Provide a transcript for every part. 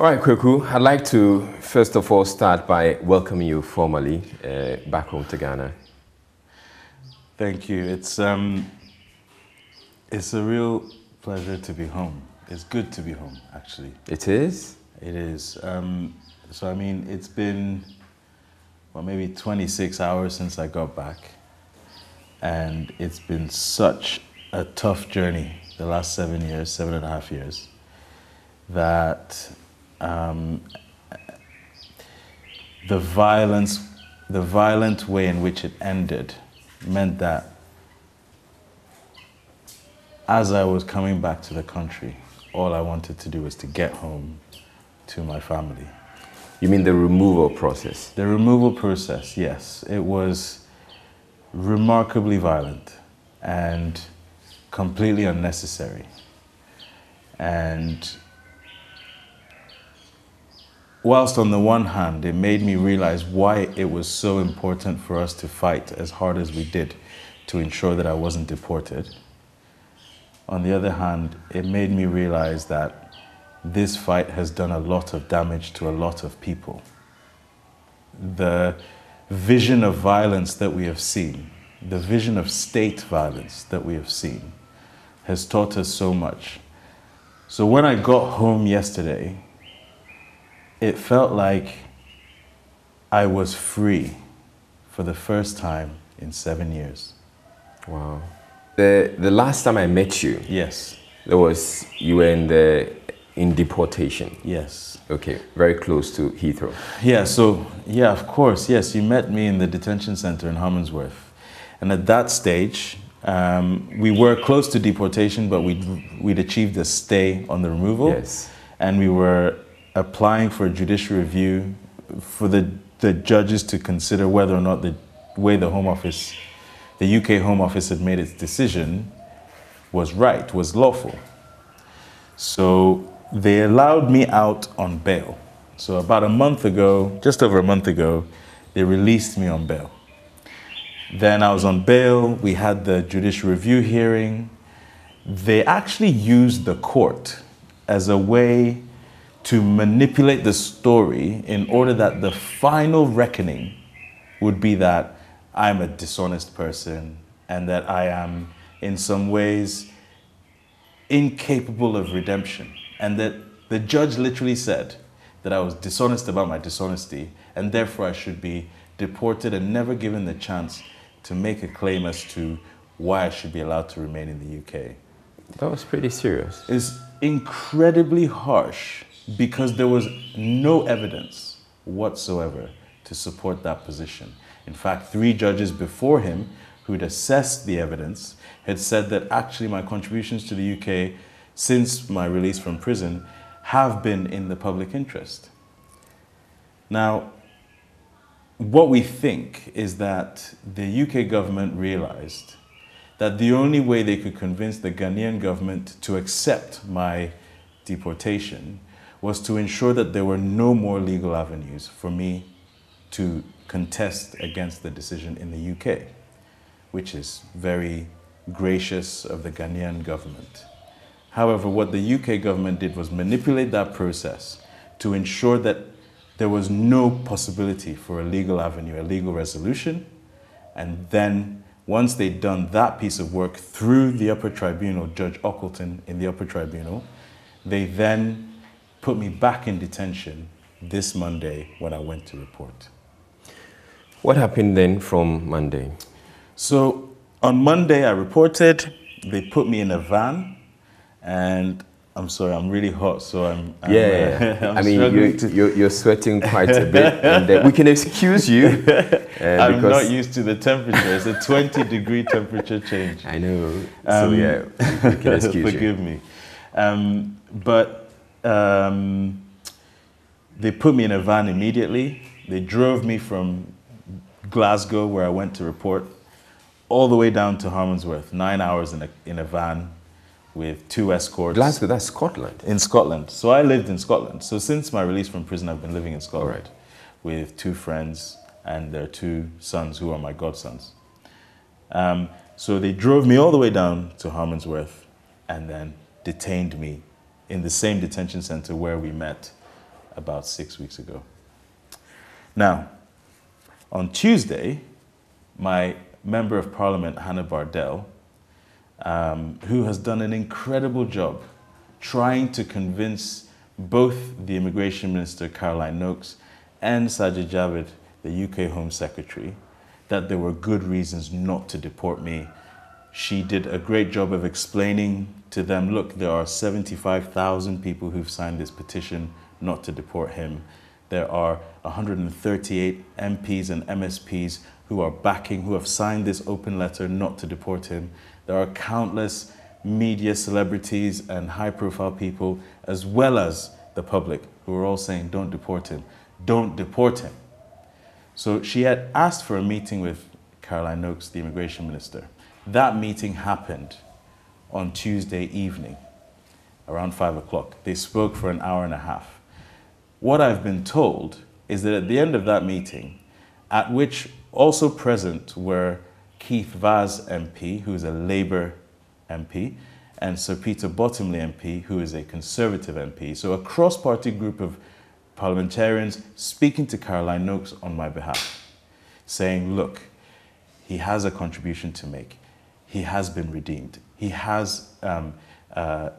All right, Kweku, I'd like to first of all start by welcoming you formally back home to Ghana. Thank you. It's a real pleasure to be home. It's good to be home, actually. It is? It is. So, I mean, it's been, well, maybe 26 hours since I got back. And it's been such a tough journey the last 7 years, 7.5 years, that the violent way in which it ended meant that as I was coming back to the country, all I wanted to do was to get home to my family. You mean the removal process? The removal process, yes. It was remarkably violent and completely unnecessary. And whilst on the one hand, it made me realize why it was so important for us to fight as hard as we did to ensure that I wasn't deported. On the other hand, it made me realize that this fight has done a lot of damage to a lot of people. The vision of violence that we have seen, the vision of state violence that we have seen, has taught us so much. So when I got home yesterday, it felt like I was free for the first time in 7 years. Wow. The last time I met you, yes, you were in deportation. Yes. Okay, very close to Heathrow. Yeah, so, yeah, of course, yes, you met me in the detention center in Harmondsworth. And at that stage, we were close to deportation, but we'd achieved a stay on the removal. Yes. And we were applying for a judicial review for the judges to consider whether or not the way the Home Office, the UK Home Office had made its decision was right, was lawful. So they allowed me out on bail. So about a month ago, just over a month ago, they released me on bail. Then I was on bail, we had the judicial review hearing. They actually used the court as a way to manipulate the story in order that the final reckoning would be that I'm a dishonest person and that I am in some ways incapable of redemption. And that the judge literally said that I was dishonest about my dishonesty and therefore I should be deported and never given the chance to make a claim as to why I should be allowed to remain in the UK. That was pretty serious. It's incredibly harsh, because there was no evidence whatsoever to support that position. In fact, 3 judges before him who'd assessed the evidence had said that actually my contributions to the UK since my release from prison have been in the public interest. Now, what we think is that the UK government realized that the only way they could convince the Ghanaian government to accept my deportation was to ensure that there were no more legal avenues for me to contest against the decision in the UK, which is very gracious of the Ghanaian government. However, what the UK government did was manipulate that process to ensure that there was no possibility for a legal avenue, a legal resolution. And then once they'd done that piece of work through the upper tribunal, Judge Ockleton in the upper tribunal, they then put me back in detention this Monday when I went to report. What happened then from Monday? So on Monday I reported, they put me in a van, and I'm sorry, I'm really hot, so I'm yeah, I mean, you're sweating quite a bit, and we can excuse you. I'm not used to the temperature. It's a 20-degree temperature change. I know, so yeah, we can excuse you. Forgive me. They put me in a van immediately. They drove me from Glasgow, where I went to report, all the way down to Harmondsworth, 9 hours in a van with 2 escorts. Glasgow, that's Scotland. In Scotland. So I lived in Scotland. So since my release from prison, I've been living in Scotland with 2 friends and their 2 sons who are my godsons. So they drove me all the way down to Harmondsworth and then detained me in the same detention center where we met about 6 weeks ago. Now, on Tuesday, my Member of Parliament, Hannah Bardell, who has done an incredible job trying to convince both the Immigration Minister, Caroline Noakes, and Sajid Javid, the UK Home Secretary, that there were good reasons not to deport me. She did a great job of explaining to them, look, there are 75,000 people who've signed this petition not to deport him. There are 138 MPs and MSPs who are backing, who have signed this open letter not to deport him. There are countless media celebrities and high-profile people, as well as the public, who are all saying, don't deport him, don't deport him. So she had asked for a meeting with Caroline Noakes, the Immigration Minister. That meeting happened on Tuesday evening, around 5 o'clock. They spoke for an hour and a half. What I've been told is that at the end of that meeting, at which also present were Keith Vaz MP, who is a Labour MP, and Sir Peter Bottomley MP, who is a Conservative MP. So a cross-party group of parliamentarians speaking to Caroline Noakes on my behalf, saying, look, he has a contribution to make. He has been redeemed. He has,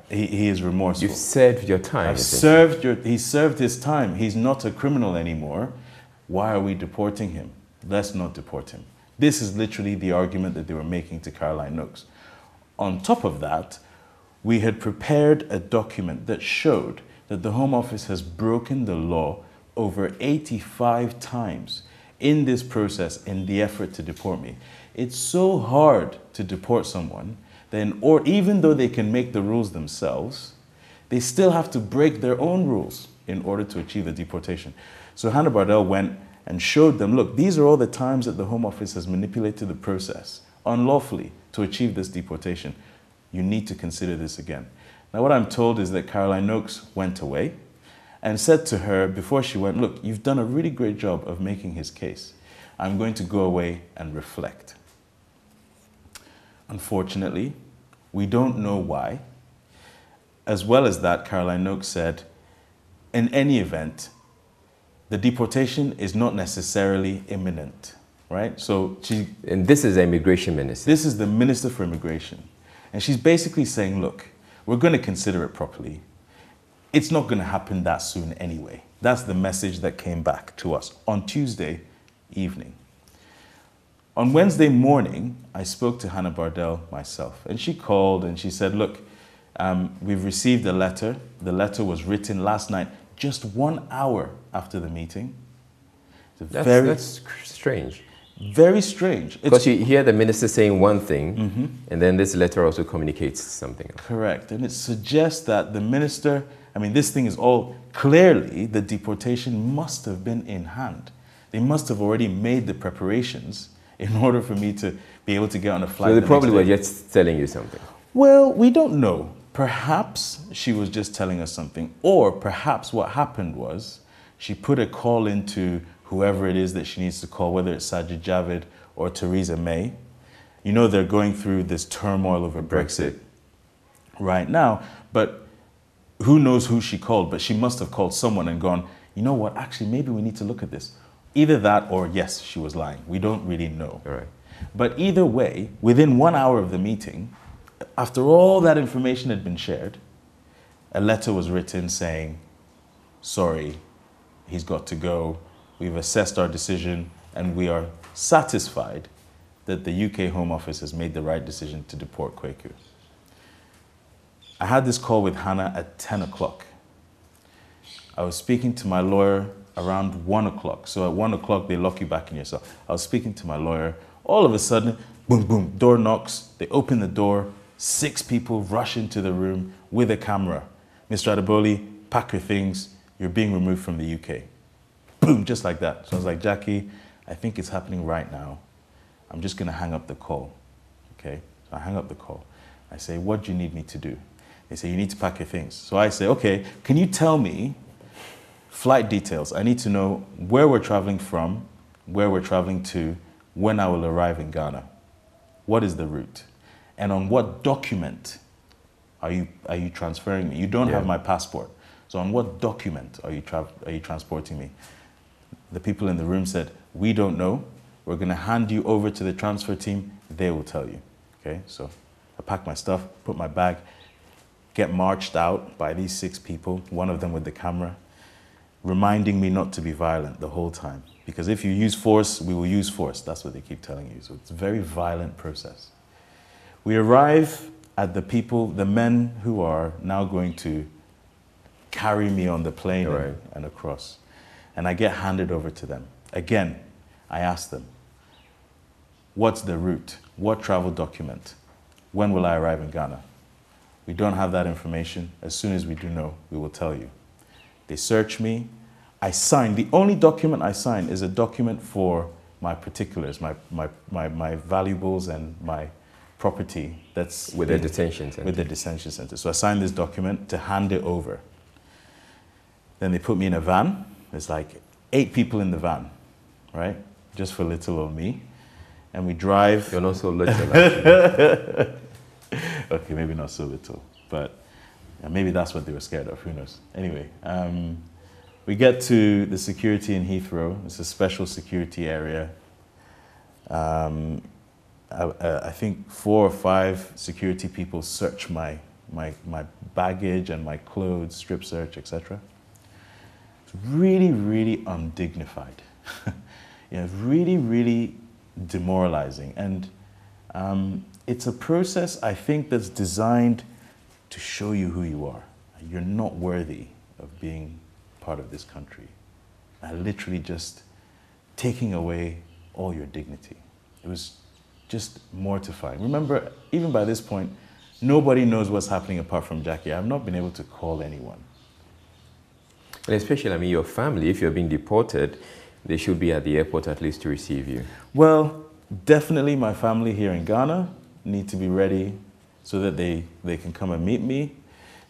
he is remorseful. You've served your time. He served his time. He's not a criminal anymore. Why are we deporting him? Let's not deport him. This is literally the argument that they were making to Caroline Noakes. On top of that, we had prepared a document that showed that the Home Office has broken the law over 85 times in this process in the effort to deport me. It's so hard to deport someone, or even though they can make the rules themselves, they still have to break their own rules in order to achieve the deportation. So Hannah Bardell went and showed them, look, these are all the times that the Home Office has manipulated the process unlawfully to achieve this deportation. You need to consider this again. Now, what I'm told is that Caroline Noakes went away and said to her before she went, look, you've done a really great job of making his case. I'm going to go away and reflect. Unfortunately, we don't know why. As well as that, Caroline Noakes said, in any event, the deportation is not necessarily imminent, right? So and this is the immigration minister. This is the Minister for Immigration. And she's basically saying, look, we're going to consider it properly. It's not going to happen that soon anyway. That's the message that came back to us on Tuesday evening. On Wednesday morning, I spoke to Hannah Bardell myself, and she called and she said, look, we've received a letter. The letter was written last night, just 1 hour after the meeting. That's strange. Very strange. Because you hear the minister saying one thing, and then this letter also communicates something else. Correct. And it suggests that the minister, I mean, this thing is all clearly the deportation must have been in hand. They must have already made the preparations in order for me to be able to get on a flight. So they probably were just telling you something. Well, we don't know. Perhaps she was just telling us something, or perhaps what happened was she put a call into whoever it is that she needs to call, whether it's Sajid Javid or Theresa May. You know, they're going through this turmoil over Brexit right now, but who knows who she called, but she must have called someone and gone, you know what, actually, maybe we need to look at this. Either that or yes, she was lying. We don't really know. All right. But either way, within 1 hour of the meeting, after all that information had been shared, a letter was written saying, sorry, he's got to go. We've assessed our decision and we are satisfied that the UK Home Office has made the right decision to deport Kweku. I had this call with Hannah at 10 o'clock. I was speaking to my lawyer around 1 o'clock. So at 1 o'clock, they lock you back in your cell. I was speaking to my lawyer. All of a sudden, boom, boom, door knocks. They open the door. 6 people rush into the room with a camera. Mr. Adoboli, pack your things. You're being removed from the UK. Boom, just like that. So I was like, Jackie, I think it's happening right now. I'm just going to hang up the call. Okay, so I hang up the call. I say, what do you need me to do? They say, you need to pack your things. So I say, okay, can you tell me flight details? I need to know where we're traveling from, where we're traveling to, when I will arrive in Ghana. What is the route? And on what document are you transferring me? You don't have my passport. So on what document are you transporting me? The people in the room said, we don't know. We're going to hand you over to the transfer team. They will tell you. Okay, so I packed my stuff, put my bag, get marched out by these 6 people, one of them with the camera, reminding me not to be violent the whole time. Because if you use force, we will use force. That's what they keep telling you. So it's a very violent process. We arrive at the people, the men who are now going to carry me on the plane and across. And I get handed over to them. Again, I ask them, what's the route? What travel document? When will I arrive in Ghana? We don't have that information. As soon as we do know, we will tell you. They search me. I sign. The only document I sign is a document for my particulars, my valuables and my property that's with the detention center. With the detention center. So I sign this document to hand it over. Then they put me in a van. There's like 8 people in the van, right? Just for little old me. And we drive. You're not so little, actually. Okay, maybe not so little, but maybe that's what they were scared of, who knows. Anyway, we get to the security in Heathrow. It's a special security area. I think 4 or 5 security people search my baggage and my clothes, strip search, etc. It's really, really undignified. Yeah, really, really demoralizing. And it's a process, I think, that's designed to show you who you are. You're not worthy of being part of this country. And literally just taking away all your dignity. It was just mortifying. Remember, even by this point, nobody knows what's happening apart from Jackie. I've not been able to call anyone. And especially, I mean, your family, if you're being deported, they should be at the airport at least to receive you. Well, definitely my family here in Ghana need to be ready so that they can come and meet me.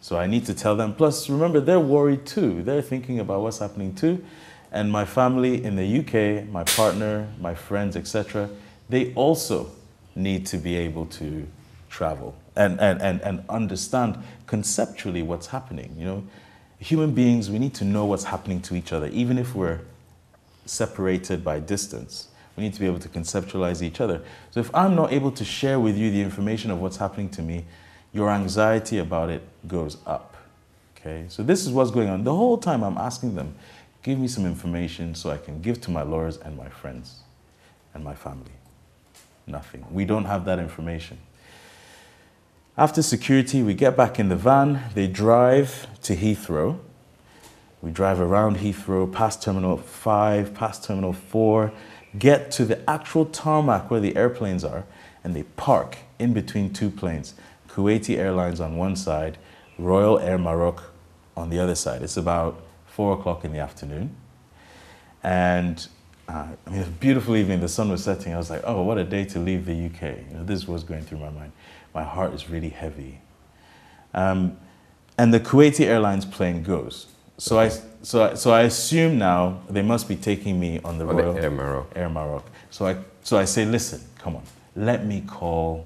So I need to tell them. Plus, remember, they're worried too. They're thinking about what's happening too. And my family in the UK, my partner, my friends, etc., they also need to be able to travel and understand conceptually what's happening. You know, human beings, we need to know what's happening to each other, even if we're separated by distance. We need to be able to conceptualize each other. So if I'm not able to share with you the information of what's happening to me, your anxiety about it goes up, okay? So this is what's going on. The whole time I'm asking them, give me some information so I can give to my lawyers and my friends and my family. Nothing. We don't have that information. After security, we get back in the van. They drive to Heathrow. We drive around Heathrow, past Terminal 5, past Terminal 4, get to the actual tarmac where the airplanes are, and they park in between 2 planes, Kuwaiti Airlines on one side, Royal Air Maroc on the other side. It's about 4 o'clock in the afternoon. And I mean, it was a beautiful evening, the sun was setting. I was like, oh, what a day to leave the UK. You know, this was going through my mind. My heart is really heavy. And the Kuwaiti Airlines plane goes. So I assume now they must be taking me on the Royal Air Maroc. So I say, listen, come on, let me call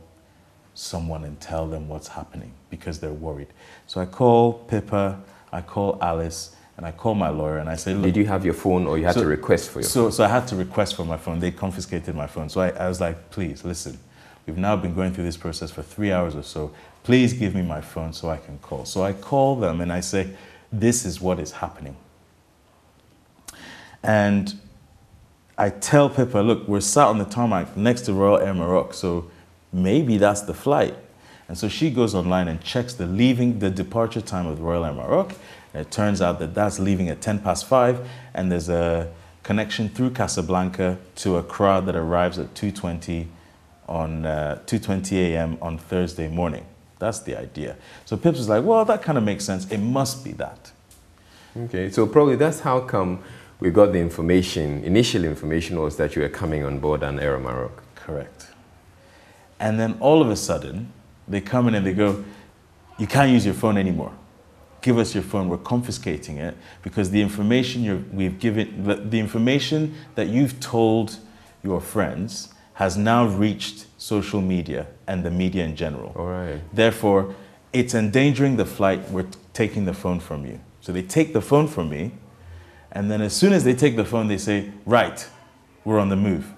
someone and tell them what's happening because they're worried. So I call Pippa, I call Alice, and I call my lawyer and I say, look. Did you have your phone or you had to request for your phone? So I had to request for my phone. They confiscated my phone. So I was like, please, listen, we've now been going through this process for 3 hours or so. Please give me my phone so I can call. So I call them and I say, this is what is happening. And I tell Pippa, look, we're sat on the tarmac next to Royal Air Maroc, so maybe that's the flight. And so she goes online and checks the departure time of Royal Air Maroc. And it turns out that that's leaving at 5:10, and there's a connection through Casablanca to Accra that arrives at 2:20 on 2:20 a.m. on Thursday morning. That's the idea. So Pips was like, well, that kind of makes sense. It must be that. Okay, so probably that's how come we got the information. Initial information was that you were coming on board an Air Maroc. Correct. And then all of a sudden, they come in and they go, you can't use your phone anymore. Give us your phone. We're confiscating it because the information the information that you've told your friends has now reached social media and the media in general. All right. Therefore, it's endangering the flight. We're taking the phone from you. So they take the phone from me, and then as soon as they take the phone, they say, right, we're on the move.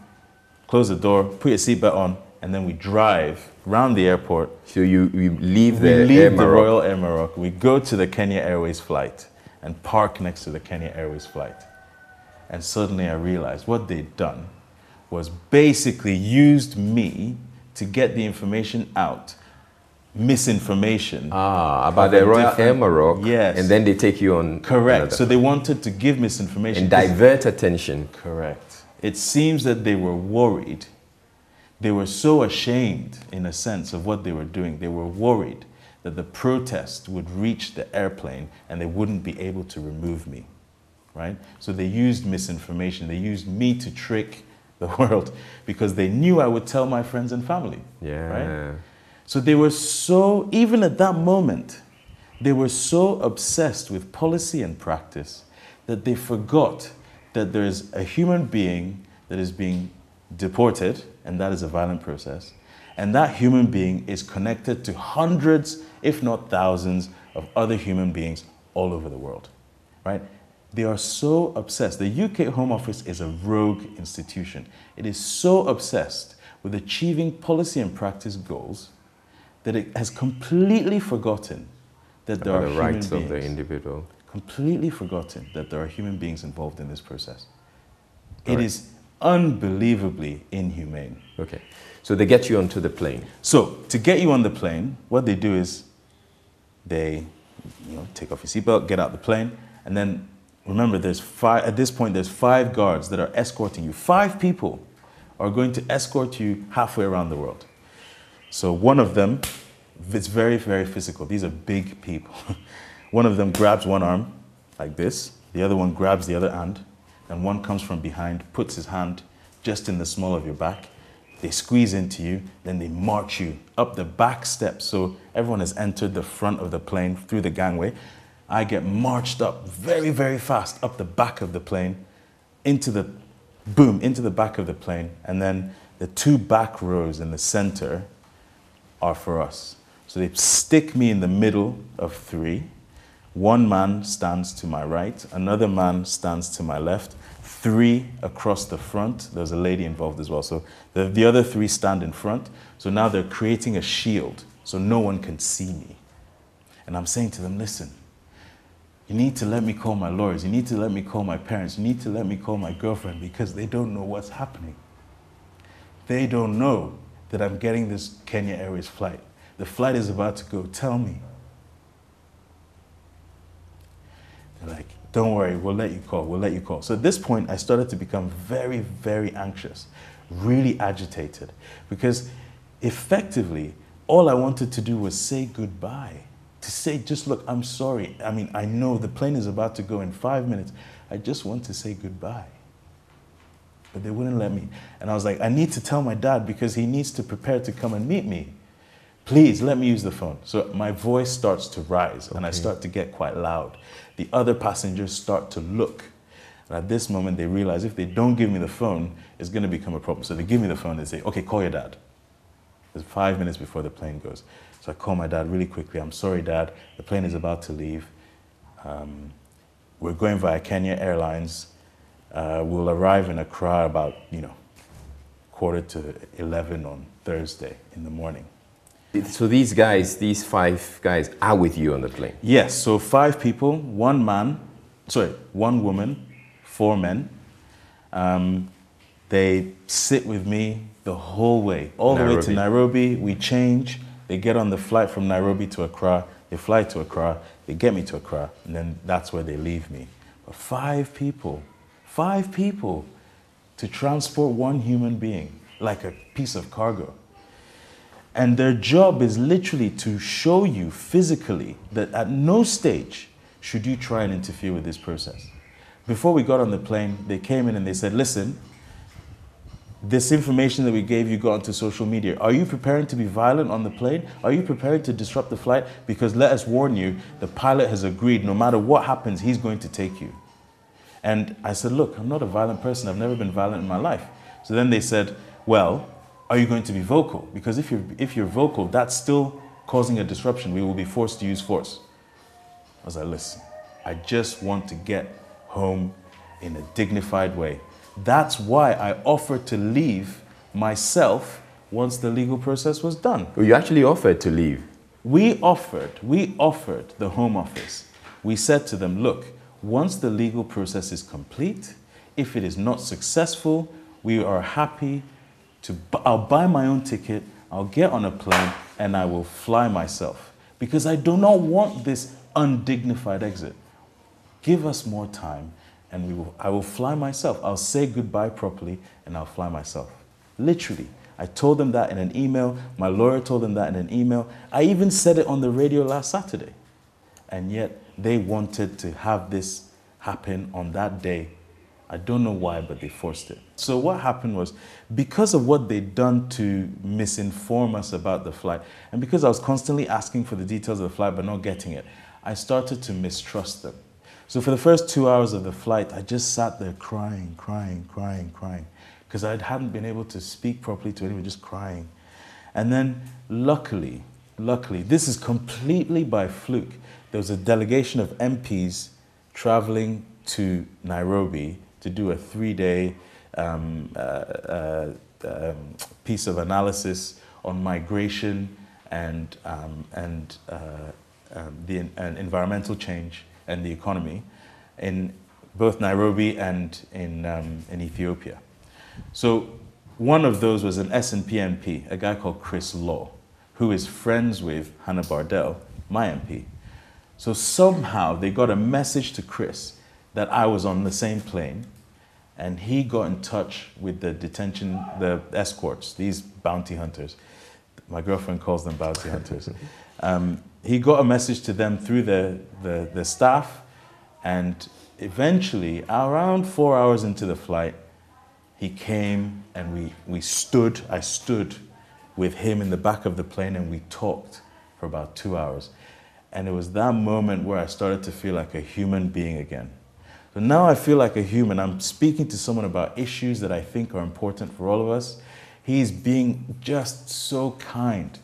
Close the door, put your seatbelt on, and then we drive round the airport. So you leave the Royal Air Maroc. We go to the Kenya Airways flight and park next to the Kenya Airways flight. And suddenly I realized what they'd done was basically used me to get the information out, misinformation. About the Royal Air Maroc. Yes. And then they take you on. Correct. Another. So they wanted to give misinformation. And divert attention. Correct. It seems that they were worried. They were so ashamed, in a sense, of what they were doing. They were worried that the protest would reach the airplane and they wouldn't be able to remove me, right? So they used misinformation. They used me to trick the world because they knew I would tell my friends and family, yeah. Right? So they were so, even at that moment, they were so obsessed with policy and practice that they forgot that there is a human being that is being deported, and that is a violent process, and that human being is connected to hundreds, if not thousands, of other human beings all over the world, right? They are so obsessed. The UK Home Office is a rogue institution. It is so obsessed with achieving policy and practice goals that it has completely forgotten that there are human beings. The rights of the individual. Completely forgotten that there are human beings involved in this process. It is unbelievably inhumane. Okay, so they get you onto the plane. So to get you on the plane, what they do is they, you know, take off your seatbelt, get out the plane, and then remember, there's five. At this point, there's five guards that are escorting you. Five people are going to escort you halfway around the world. So one of them, it's very, very physical. These are big people. One of them grabs one arm like this. The other one grabs the other hand. And one comes from behind, puts his hand just in the small of your back. They squeeze into you, then they march you up the back steps. So everyone has entered the front of the plane through the gangway. I get marched up very, very fast up the back of the plane, into the, boom, into the back of the plane. And then the two back rows in the center are for us. So they stick me in the middle of three. One man stands to my right, another man stands to my left, three across the front. There's a lady involved as well. So the other three stand in front. So now they're creating a shield so no one can see me. And I'm saying to them, listen, you need to let me call my lawyers. You need to let me call my parents. You need to let me call my girlfriend because they don't know what's happening. They don't know that I'm getting this Kenya Airways flight. The flight is about to go. Tell me. Like, don't worry, we'll let you call, we'll let you call. So at this point, I started to become very, very anxious, really agitated, because effectively, all I wanted to do was say goodbye, to say, just look, I'm sorry. I mean, I know the plane is about to go in 5 minutes. I just want to say goodbye. But they wouldn't let me. And I was like, I need to tell my dad because he needs to prepare to come and meet me. Please let me use the phone. So my voice starts to rise and I start to get quite loud. The other passengers start to look. And at this moment, they realize if they don't give me the phone, it's going to become a problem. So they give me the phone. They say, okay, call your dad. It's 5 minutes before the plane goes. So I call my dad really quickly. I'm sorry, Dad. The plane is about to leave. We're going via Kenya Airlines. We'll arrive in Accra about, you know, 11:15 on Thursday in the morning. So these guys, these five guys are with you on the plane? Yes, so five people, one man, sorry, one woman, four men. They sit with me the whole way, all the way to Nairobi. We change, they get on the flight from Nairobi to Accra, they fly to Accra, they get me to Accra, and then that's where they leave me. But five people to transport one human being, like a piece of cargo. And their job is literally to show you physically that at no stage should you try and interfere with this process. Before we got on the plane, they came in and they said, listen, this information that we gave you got onto social media. Are you preparing to be violent on the plane? Are you preparing to disrupt the flight? Because let us warn you, the pilot has agreed, no matter what happens, he's going to take you. And I said, look, I'm not a violent person. I've never been violent in my life. So then they said, well, are you going to be vocal? Because if you're vocal, that's still causing a disruption. We will be forced to use force. I was like, listen, I just want to get home in a dignified way. That's why I offered to leave myself once the legal process was done. Well, you actually offered to leave. We offered the Home Office. We said to them, look, once the legal process is complete, if it is not successful, we are happy to, I'll buy my own ticket, I'll get on a plane, and I will fly myself. Because I do not want this undignified exit. Give us more time, and I will fly myself. I'll say goodbye properly, and I'll fly myself. Literally. I told them that in an email. My lawyer told them that in an email. I even said it on the radio last Saturday. And yet, they wanted to have this happen on that day. I don't know why, but they forced it. So what happened was, because of what they'd done to misinform us about the flight, and because I was constantly asking for the details of the flight but not getting it, I started to mistrust them. So for the first 2 hours of the flight, I just sat there crying, because I hadn't been able to speak properly to anyone, just crying. And then luckily, this is completely by fluke, there was a delegation of MPs traveling to Nairobi to do a three-day piece of analysis on migration and environmental change and the economy in both Nairobi and in Ethiopia. So one of those was an SNP MP, a guy called Chris Law, who is friends with Hannah Bardell, my MP. So somehow they got a message to Chris that I was on the same plane, and he got in touch with the detention, the escorts, these bounty hunters. My girlfriend calls them bounty hunters. He got a message to them through the staff, and eventually, around 4 hours into the flight, he came and I stood with him in the back of the plane, and we talked for about 2 hours. And it was that moment where I started to feel like a human being again. So now I feel like a human. I'm speaking to someone about issues that I think are important for all of us. He's being just so kind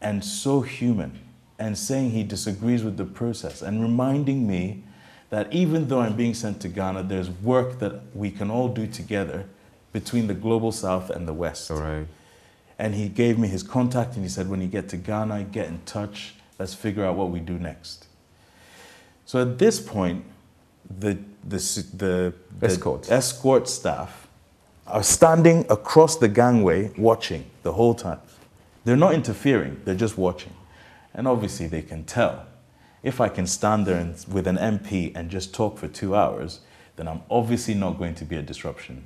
and so human, and saying he disagrees with the process, and reminding me that even though I'm being sent to Ghana, there's work that we can all do together between the global south and the west. All right. And he gave me his contact, and he said, when you get to Ghana, get in touch. Let's figure out what we do next. So at this point, the escort staff are standing across the gangway watching the whole time. They're not interfering, they're just watching. And obviously they can tell. If I can stand there with an MP and just talk for 2 hours, then I'm obviously not going to be a disruption.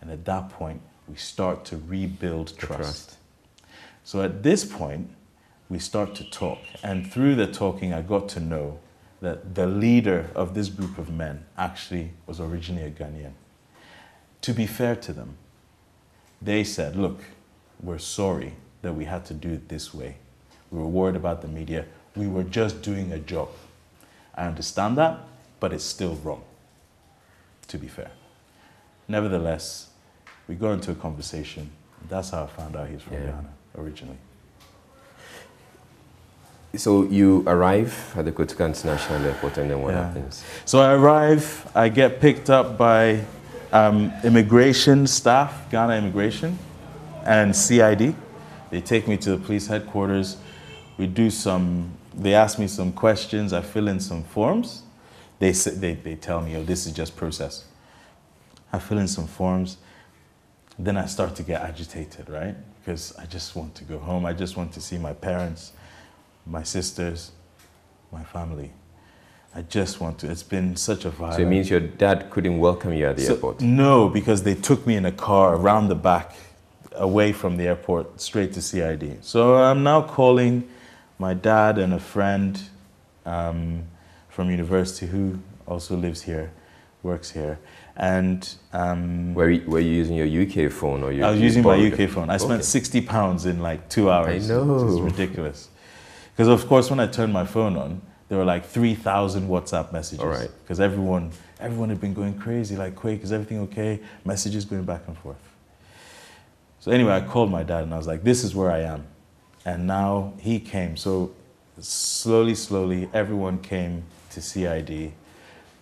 And at that point, we start to rebuild trust. So at this point, we start to talk. And through the talking, I got to know that the leader of this group of men actually was originally a Ghanaian. To be fair to them, they said, look, we're sorry that we had to do it this way. We were worried about the media. We were just doing a job. I understand that, but it's still wrong, to be fair. Nevertheless, we got into a conversation. That's how I found out he's from Ghana originally. So you arrive at the Kotoka International Airport, and then what happens? So I arrive, I get picked up by immigration staff, Ghana Immigration, and CID. They take me to the police headquarters. We do some, they ask me some questions, I fill in some forms. They tell me, oh, this is just process. I fill in some forms, then I start to get agitated, right? Because I just want to go home, I just want to see my parents, my sisters, my family. I just want to, it's been such a violence. So it means your dad couldn't welcome you at the airport? No, because they took me in a car around the back, away from the airport, straight to CID. So I'm now calling my dad and a friend from university who also lives here, works here. And were you using your UK phone? Or your I was using my UK phone. I spent £60 in like 2 hours. I know. It's ridiculous. Because of course, when I turned my phone on, there were like 3,000 WhatsApp messages. All right. Because everyone had been going crazy, like, Quake, is everything okay? Messages going back and forth. So anyway, I called my dad and I was like, this is where I am. And now he came. So slowly, everyone came to CID.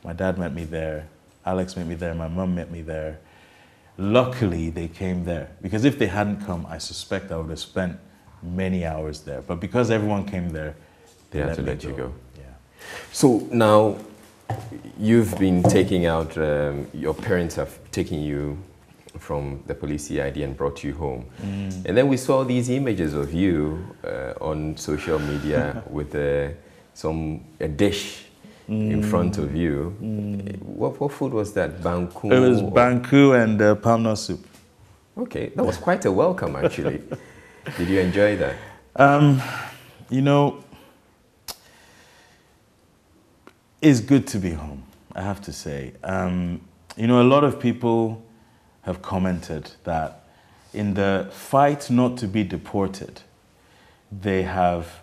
My dad met me there, Alex met me there, my mum met me there. Luckily, they came there, because if they hadn't come, I suspect I would have spent many hours there. But because everyone came there, they had to let you go. Yeah. So now, you've been taking out, your parents have taken you from the police CID and brought you home. Mm. And then we saw these images of you on social media with a dish in front of you. Mm. What food was that? Banku? It was banku and palm nut soup. Okay, that was quite a welcome actually. Did you enjoy that? You know, it's good to be home, I have to say. You know, a lot of people have commented that in the fight not to be deported, they have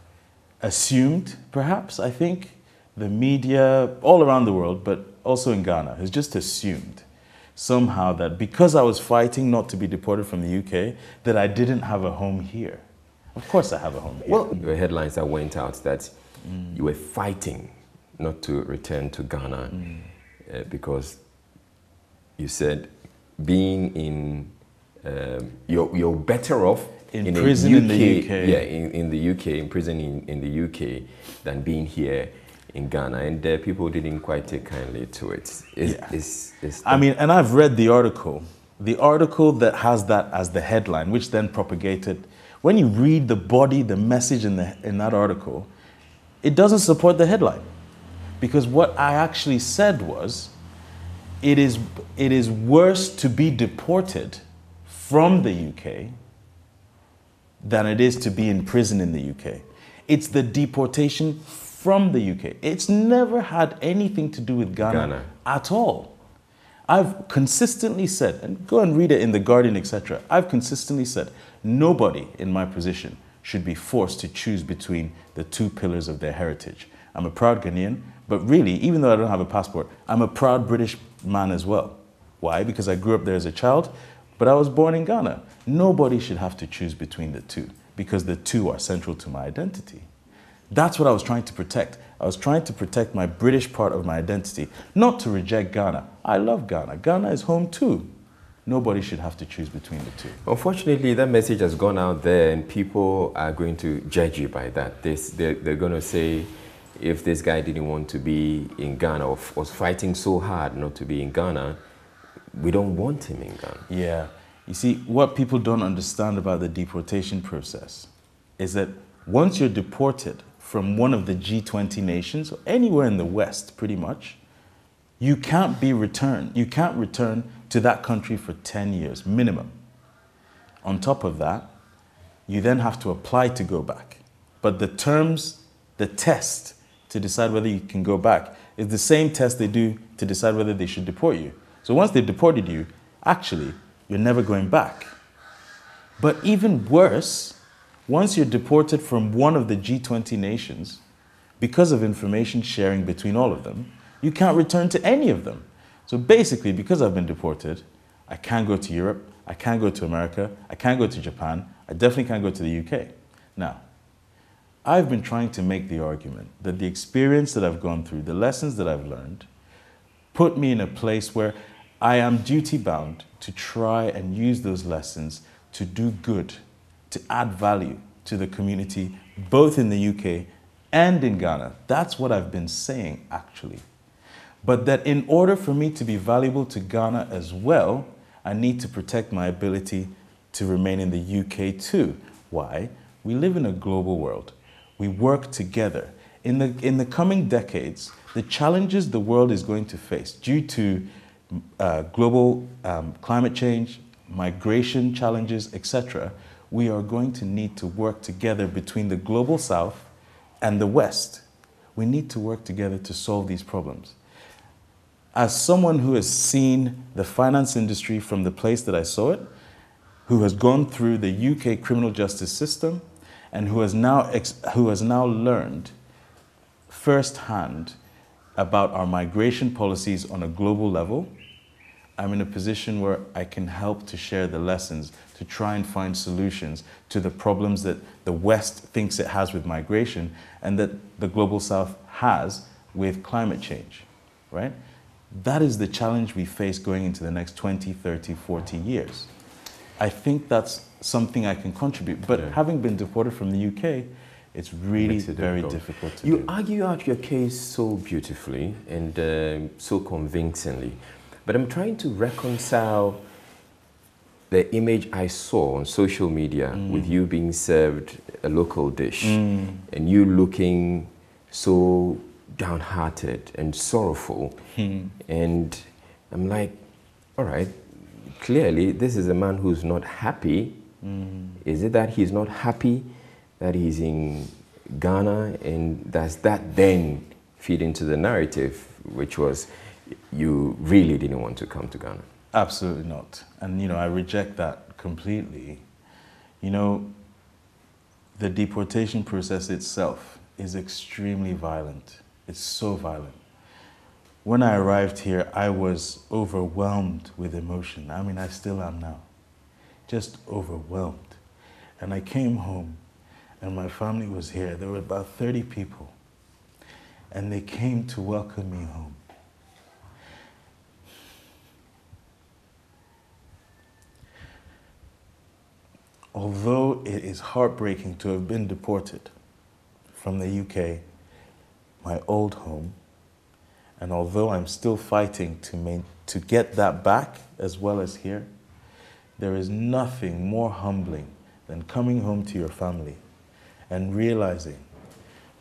assumed, perhaps, I think, the media all around the world, but also in Ghana, has just assumed somehow that because I was fighting not to be deported from the UK, that I didn't have a home here. Of course I have a home here. Well, the headlines that went out that you were fighting not to return to Ghana because you said being in, you're better off in prison in the UK. Yeah, in the UK, in prison in the UK than being here in Ghana. And people didn't quite take kindly to it. I mean, and I've read the article that has that as the headline, which then propagated. When you read the body, the message in that article, it doesn't support the headline. Because what I actually said was, it is worse to be deported from the UK than it is to be in prison in the UK. It's the deportation from the UK. It's never had anything to do with Ghana at all. I've consistently said, and go and read it in The Guardian, etc. I've consistently said, nobody in my position should be forced to choose between the two pillars of their heritage. I'm a proud Ghanaian, but really, even though I don't have a passport, I'm a proud British man as well. Why? Because I grew up there as a child, but I was born in Ghana. Nobody should have to choose between the two, because the two are central to my identity. That's what I was trying to protect. I was trying to protect my British part of my identity, not to reject Ghana. I love Ghana. Ghana is home too. Nobody should have to choose between the two. Unfortunately, that message has gone out there, and people are going to judge you by that. They're going to say, if this guy didn't want to be in Ghana or was fighting so hard not to be in Ghana, we don't want him in Ghana. Yeah. You see, what people don't understand about the deportation process is that once you're deported from one of the G20 nations, or anywhere in the West pretty much, you can't be returned. You can't return to that country for 10 years minimum. On top of that, you then have to apply to go back. But the terms, the test, to decide whether you can go back is the same test they do to decide whether they should deport you. So once they've deported you, actually, you're never going back. But even worse, once you're deported from one of the G20 nations, because of information sharing between all of them, you can't return to any of them. So basically, because I've been deported, I can't go to Europe, I can't go to America, I can't go to Japan, I definitely can't go to the UK. Now, I've been trying to make the argument that the experience that I've gone through, the lessons that I've learned, put me in a place where I am duty-bound to try and use those lessons to do good, to add value to the community, both in the UK and in Ghana. That's what I've been saying, actually. But that in order for me to be valuable to Ghana as well, I need to protect my ability to remain in the UK too. Why? We live in a global world. We work together. In the coming decades, the challenges the world is going to face due to global climate change, migration challenges, etc., we are going to need to work together between the global South and the West. We need to work together to solve these problems. As someone who has seen the finance industry from the place that I saw it, who has gone through the UK criminal justice system, and who has now learned firsthand about our migration policies on a global level, I'm in a position where I can help to share the lessons, to try and find solutions to the problems that the West thinks it has with migration and that the global South has with climate change, right? That is the challenge we face going into the next 20, 30, 40 years. I think that's something I can contribute. But having been deported from the UK, it's really very difficult to do. You argue out your case so beautifully and so convincingly. But I'm trying to reconcile the image I saw on social media with you being served a local dish and you looking so downhearted and sorrowful. And I'm like, all right, clearly this is a man who's not happy. Is it that he's not happy that he's in Ghana? And does that then feed into the narrative, which was you really didn't want to come to Ghana? Absolutely not. And, you know, I reject that completely. You know, the deportation process itself is extremely violent. It's so violent. When I arrived here, I was overwhelmed with emotion. I mean, I still am now. Just overwhelmed. And I came home, and my family was here. There were about 30 people. And they came to welcome me home. Although it is heartbreaking to have been deported from the UK, my old home, and although I'm still fighting to get that back as well as here, there is nothing more humbling than coming home to your family and realizing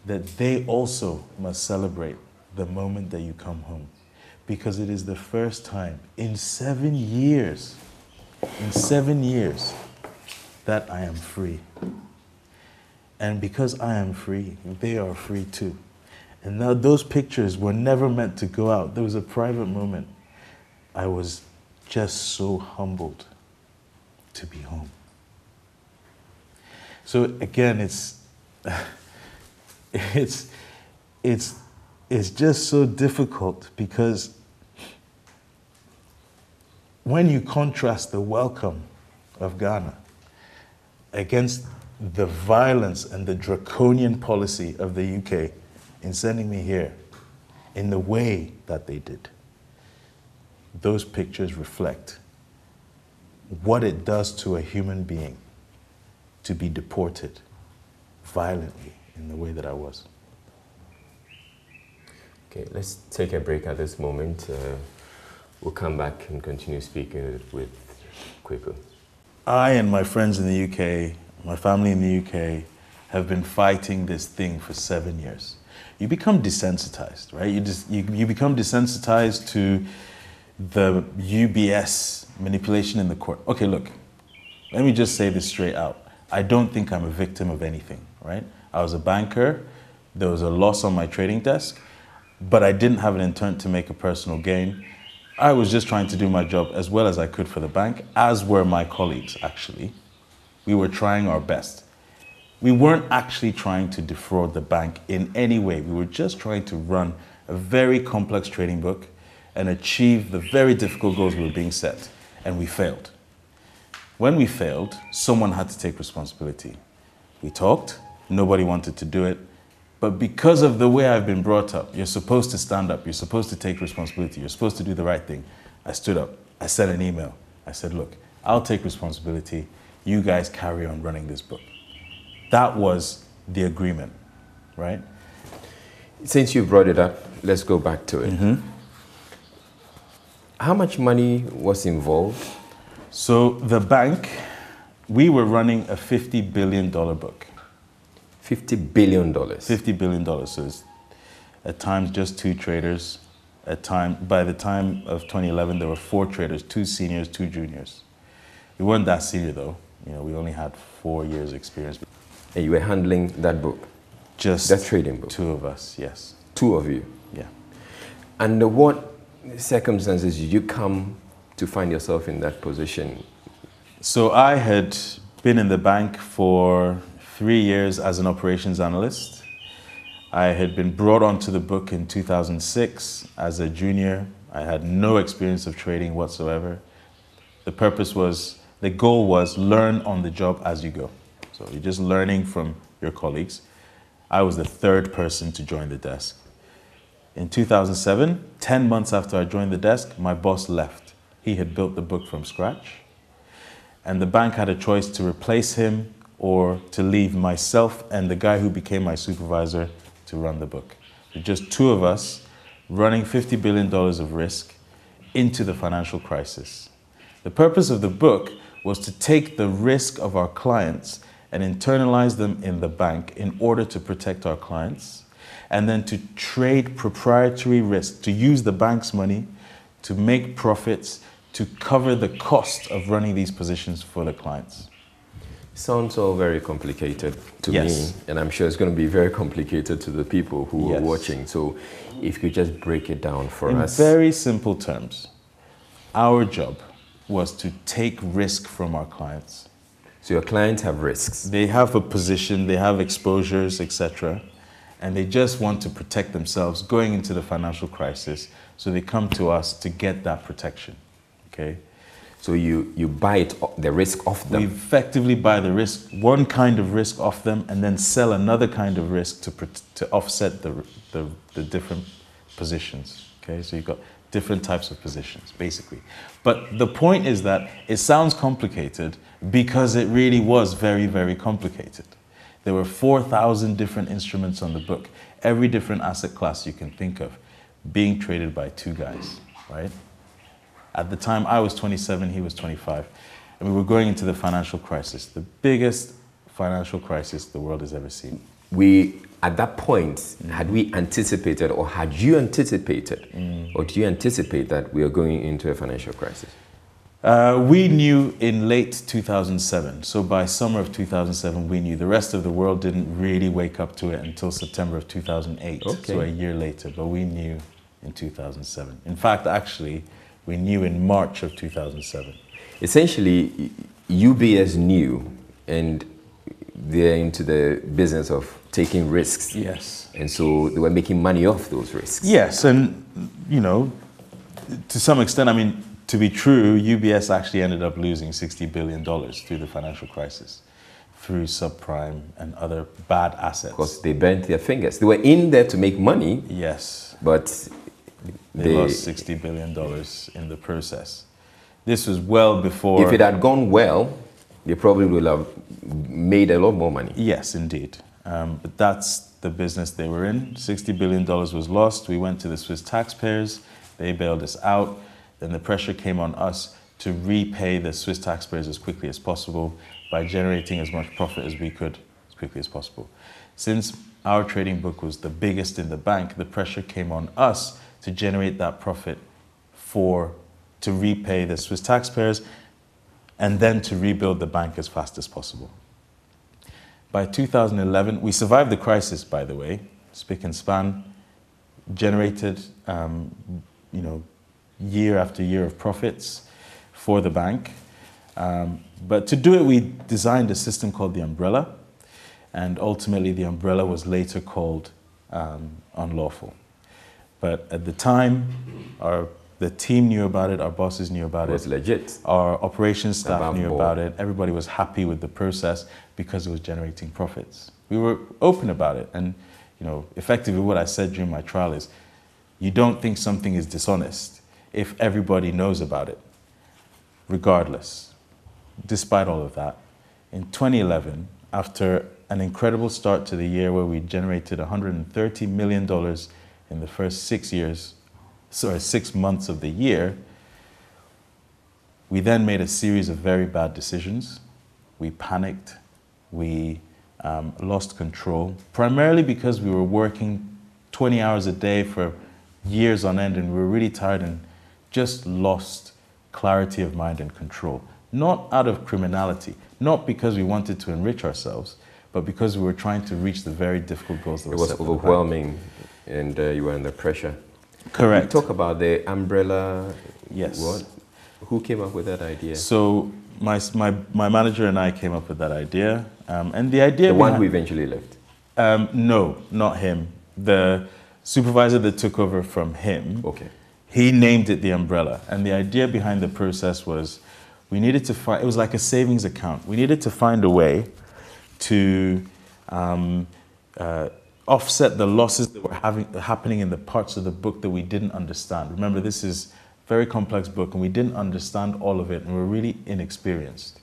that they also must celebrate the moment that you come home. Because it is the first time in 7 years, that I am free. And because I am free, they are free too. And now those pictures were never meant to go out. There was a private moment. I was just so humbled to be home. So again, it's just so difficult because when you contrast the welcome of Ghana against the violence and the draconian policy of the UK in sending me here in the way that they did, those pictures reflect what it does to a human being to be deported violently in the way that I was. Okay, let's take a break at this moment. We'll come back and continue speaking with Kweku. I and my friends in the UK, my family in the UK, have been fighting this thing for 7 years. You become desensitized, right? You become desensitized to the UBS manipulation in the court. Okay, look, let me just say this straight out. I don't think I'm a victim of anything, right? I was a banker. There was a loss on my trading desk, but I didn't have an intent to make a personal gain. I was just trying to do my job as well as I could for the bank, as were my colleagues, actually. We were trying our best. We weren't actually trying to defraud the bank in any way. We were just trying to run a very complex trading book and achieve the very difficult goals we were being set, and we failed. When we failed, someone had to take responsibility. We talked, nobody wanted to do it, but because of the way I've been brought up, you're supposed to stand up, you're supposed to take responsibility, you're supposed to do the right thing. I stood up, I sent an email, I said, look, I'll take responsibility, you guys carry on running this book. That was the agreement, right? Since you brought it up, let's go back to it. How much money was involved? So the bank, we were running a $50 billion book. $50 billion? $50 billion. So it's at times just two traders. By the time of 2011, there were four traders, two seniors, two juniors. We weren't that senior though. You know, we only had 4 years experience. And you were handling that book? Just that trading book? Two of us, yes. Two of you? Yeah. Under what circumstances did you come to find yourself in that position? So I had been in the bank for 3 years as an operations analyst. I had been brought onto the book in 2006 as a junior. I had no experience of trading whatsoever. The purpose was, the goal was learn on the job as you go. So you're just learning from your colleagues. I was the third person to join the desk. In 2007, 10 months after I joined the desk, my boss left. He had built the book from scratch. And the bank had a choice to replace him or to leave myself and the guy who became my supervisor to run the book. So just two of us running $50 billion of risk into the financial crisis. The purpose of the book was to take the risk of our clients and internalize them in the bank in order to protect our clients, and then to trade proprietary risk, to use the bank's money to make profits, to cover the cost of running these positions for the clients. Sounds all very complicated to me, and I'm sure it's going to be very complicated to the people who are watching. So if you could just break it down for us. In very simple terms, our job was to take risk from our clients. So your clients have risks. They have a position, they have exposures, etc. And they just want to protect themselves going into the financial crisis, so they come to us to get that protection. Okay, so you buy it, the risk off them. We effectively buy the risk, one kind of risk off them, and then sell another kind of risk to offset the different positions. Okay, so you've got different types of positions, basically. But the point is that it sounds complicated because it really was very, very complicated. There were 4,000 different instruments on the book, every different asset class you can think of, being traded by two guys, right? At the time, I was 27, he was 25, and we were going into the financial crisis, the biggest financial crisis the world has ever seen. At that point, had we anticipated, or had you anticipated, or do you anticipate that we are going into a financial crisis? We knew in late 2007, so by summer of 2007 we knew. The rest of the world didn't really wake up to it until September of 2008, so a year later, but we knew in 2007. In fact, actually, we knew in March of 2007. Essentially, UBS knew, and they're into the business of taking risks. Yes. And so they were making money off those risks. Yes, and you know, to some extent, I mean, to be true, UBS actually ended up losing $60 billion through the financial crisis, through subprime and other bad assets. Because they burnt their fingers. They were in there to make money. Yes. But They lost $60 billion in the process. This was well before... If it had gone well, they probably would have made a lot more money. Yes, indeed. But that's the business they were in. $60 billion was lost. We went to the Swiss taxpayers. They bailed us out. Then the pressure came on us to repay the Swiss taxpayers as quickly as possible by generating as much profit as we could as quickly as possible. Since our trading book was the biggest in the bank, the pressure came on us to generate that profit to repay the Swiss taxpayers and then to rebuild the bank as fast as possible. By 2011, we survived the crisis, by the way, spick and span, generated year after year of profits for the bank. But to do it, we designed a system called the umbrella, and ultimately the umbrella was later called unlawful. But at the time, the team knew about it, our bosses knew about it. It was legit. Our operations staff knew about it. Everybody was happy with the process because it was generating profits. We were open about it. And you know, effectively what I said during my trial is, you don't think something is dishonest if everybody knows about it, regardless. Despite all of that, in 2011, after an incredible start to the year where we generated $130 million in the first 6 months of the year, we then made a series of very bad decisions. We panicked, we lost control, primarily because we were working 20 hours a day for years on end, and we were really tired and just lost clarity of mind and control. Not out of criminality, not because we wanted to enrich ourselves, but because we were trying to reach the very difficult goals that were set. It was overwhelming. And you were under pressure. Correct. You talk about the umbrella. Yes. What? Who came up with that idea? So my manager and I came up with that idea, and the idea. The one who eventually left. No, not him. The supervisor that took over from him. Okay. He named it the umbrella, and the idea behind the process was, we needed to find. It was like a savings account. We needed to find a way to offset the losses that were happening in the parts of the book that we didn't understand. Remember, this is a very complex book, and we didn't understand all of it, and we're really inexperienced.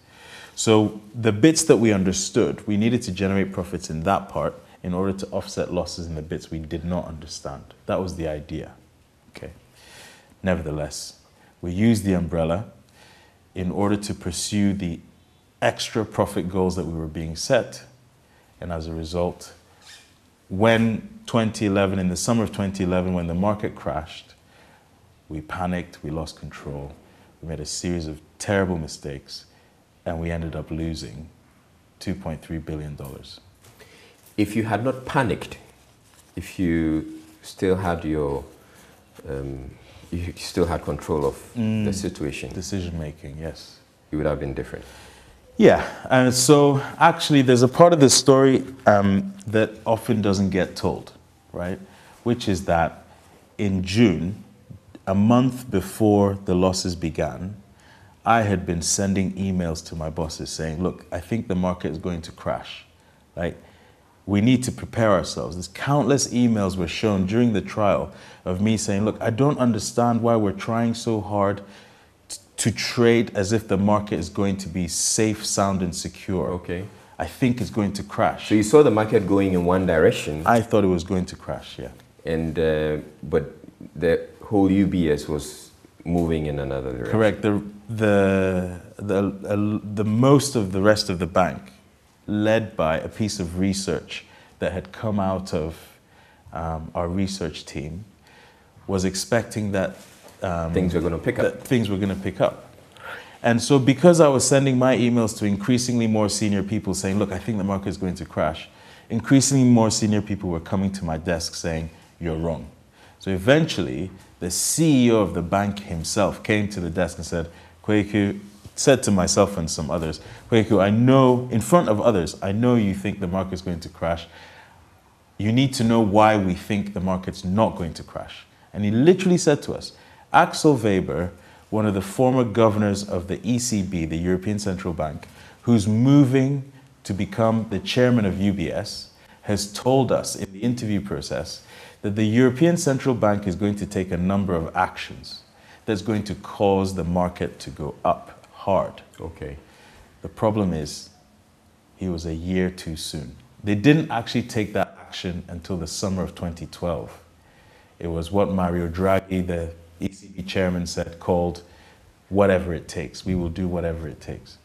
So the bits that we understood, we needed to generate profits in that part in order to offset losses in the bits we did not understand. That was the idea. Okay. Nevertheless, we used the umbrella in order to pursue the extra profit goals that we were being set, and as a result, when 2011, in the summer of 2011, when the market crashed, we panicked, we lost control, we made a series of terrible mistakes, and we ended up losing $2.3 billion. If you had not panicked, if you still had your, you still had control of the situation. Decision-making, yes. It would have been different. Yeah, and so actually there's a part of the story that often doesn't get told, right? Which is that in June, a month before the losses began, I had been sending emails to my bosses saying, look, I think the market is going to crash, right? We need to prepare ourselves. There's countless emails were shown during the trial of me saying, look, I don't understand why we're trying so hard to trade as if the market is going to be safe, sound, and secure. Okay. I think it's going to crash. So you saw the market going in one direction. I thought it was going to crash, yeah. And, but the whole UBS was moving in another direction. Correct. The most of the rest of the bank, led by a piece of research that had come out of our research team, was expecting that things were going to pick up. Things were going to pick up. And so because I was sending my emails to increasingly more senior people saying, look, I think the market is going to crash, increasingly more senior people were coming to my desk saying, you're wrong. So eventually, the CEO of the bank himself came to the desk and said, Kweku, said to myself and some others, Kweku, I know, in front of others, I know you think the market is going to crash. You need to know why we think the market's not going to crash. And he literally said to us, Axel Weber, one of the former governors of the ECB, the European Central Bank, who's moving to become the chairman of UBS, has told us in the interview process that the European Central Bank is going to take a number of actions that's going to cause the market to go up hard. Okay. The problem is he was a year too soon. They didn't actually take that action until the summer of 2012. It was what Mario Draghi, the ECB chairman, said, called whatever it takes. We will do whatever it takes.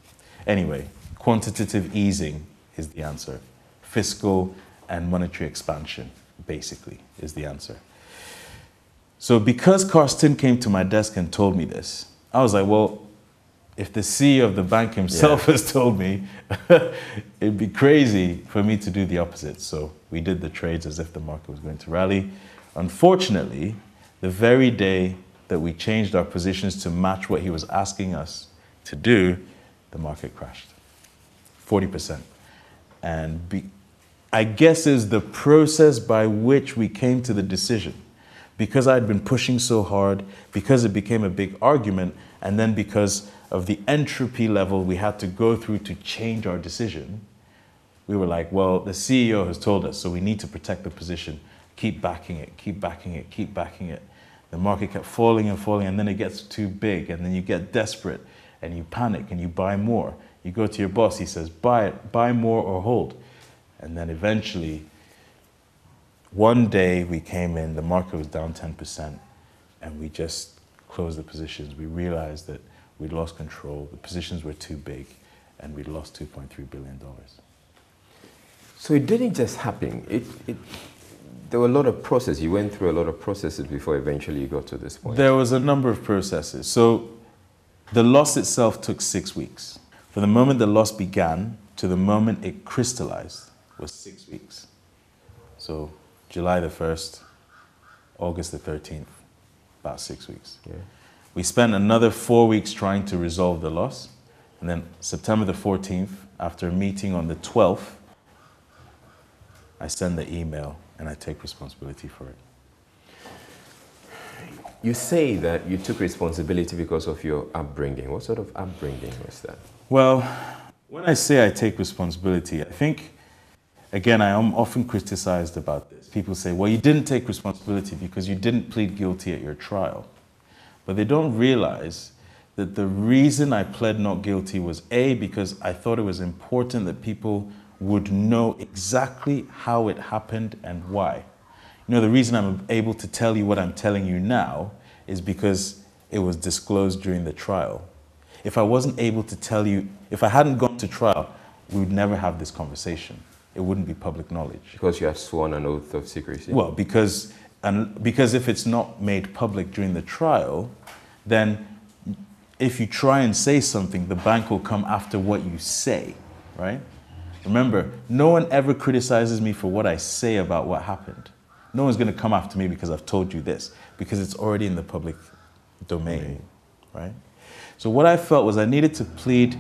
Anyway, quantitative easing is the answer. Fiscal and monetary expansion, basically, is the answer. So because Karsten came to my desk and told me this, I was like, well, if the CEO of the bank himself has told me, it'd be crazy for me to do the opposite. So we did the trades as if the market was going to rally. Unfortunately, the very day that we changed our positions to match what he was asking us to do, the market crashed 40%. And I guess is the process by which we came to the decision, because I'd been pushing so hard, because it became a big argument, and then because of the entropy level we had to go through to change our decision, we were like, well, the CEO has told us, so we need to protect the position. Keep backing it, keep backing it, keep backing it. The market kept falling and falling, and then it gets too big, and then you get desperate and you panic and you buy more. You go to your boss, he says, buy it, buy more or hold. And then eventually, one day we came in, the market was down 10%, and we just closed the positions. We realized that we'd lost control, the positions were too big, and we'd lost $2.3 billion. So it didn't just happen. There were a lot of processes. You went through a lot of processes before eventually you got to this point. There was a number of processes. So the loss itself took 6 weeks. From the moment the loss began to the moment it crystallized was 6 weeks. So July the 1st, August the 13th, about 6 weeks. Yeah. We spent another 4 weeks trying to resolve the loss. And then September the 14th, after a meeting on the 12th, I sent the email, and I take responsibility for it. You say that you took responsibility because of your upbringing. What sort of upbringing was that? Well, when I say I take responsibility, I think Again, I am often criticized about this. People say, well, you didn't take responsibility because you didn't plead guilty at your trial. But they don't realize that the reason I pled not guilty was A, because I thought it was important that people would know exactly how it happened and why. You know, the reason I'm able to tell you what I'm telling you now is because it was disclosed during the trial. If I wasn't able to tell you, if I hadn't gone to trial, we would never have this conversation. It wouldn't be public knowledge. Because you have sworn an oath of secrecy. Well, because if it's not made public during the trial, then if you try and say something, the bank will come after what you say, right? Remember, no one ever criticizes me for what I say about what happened. No one's going to come after me because I've told you this, because it's already in the public domain, right? So what I felt was I needed to plead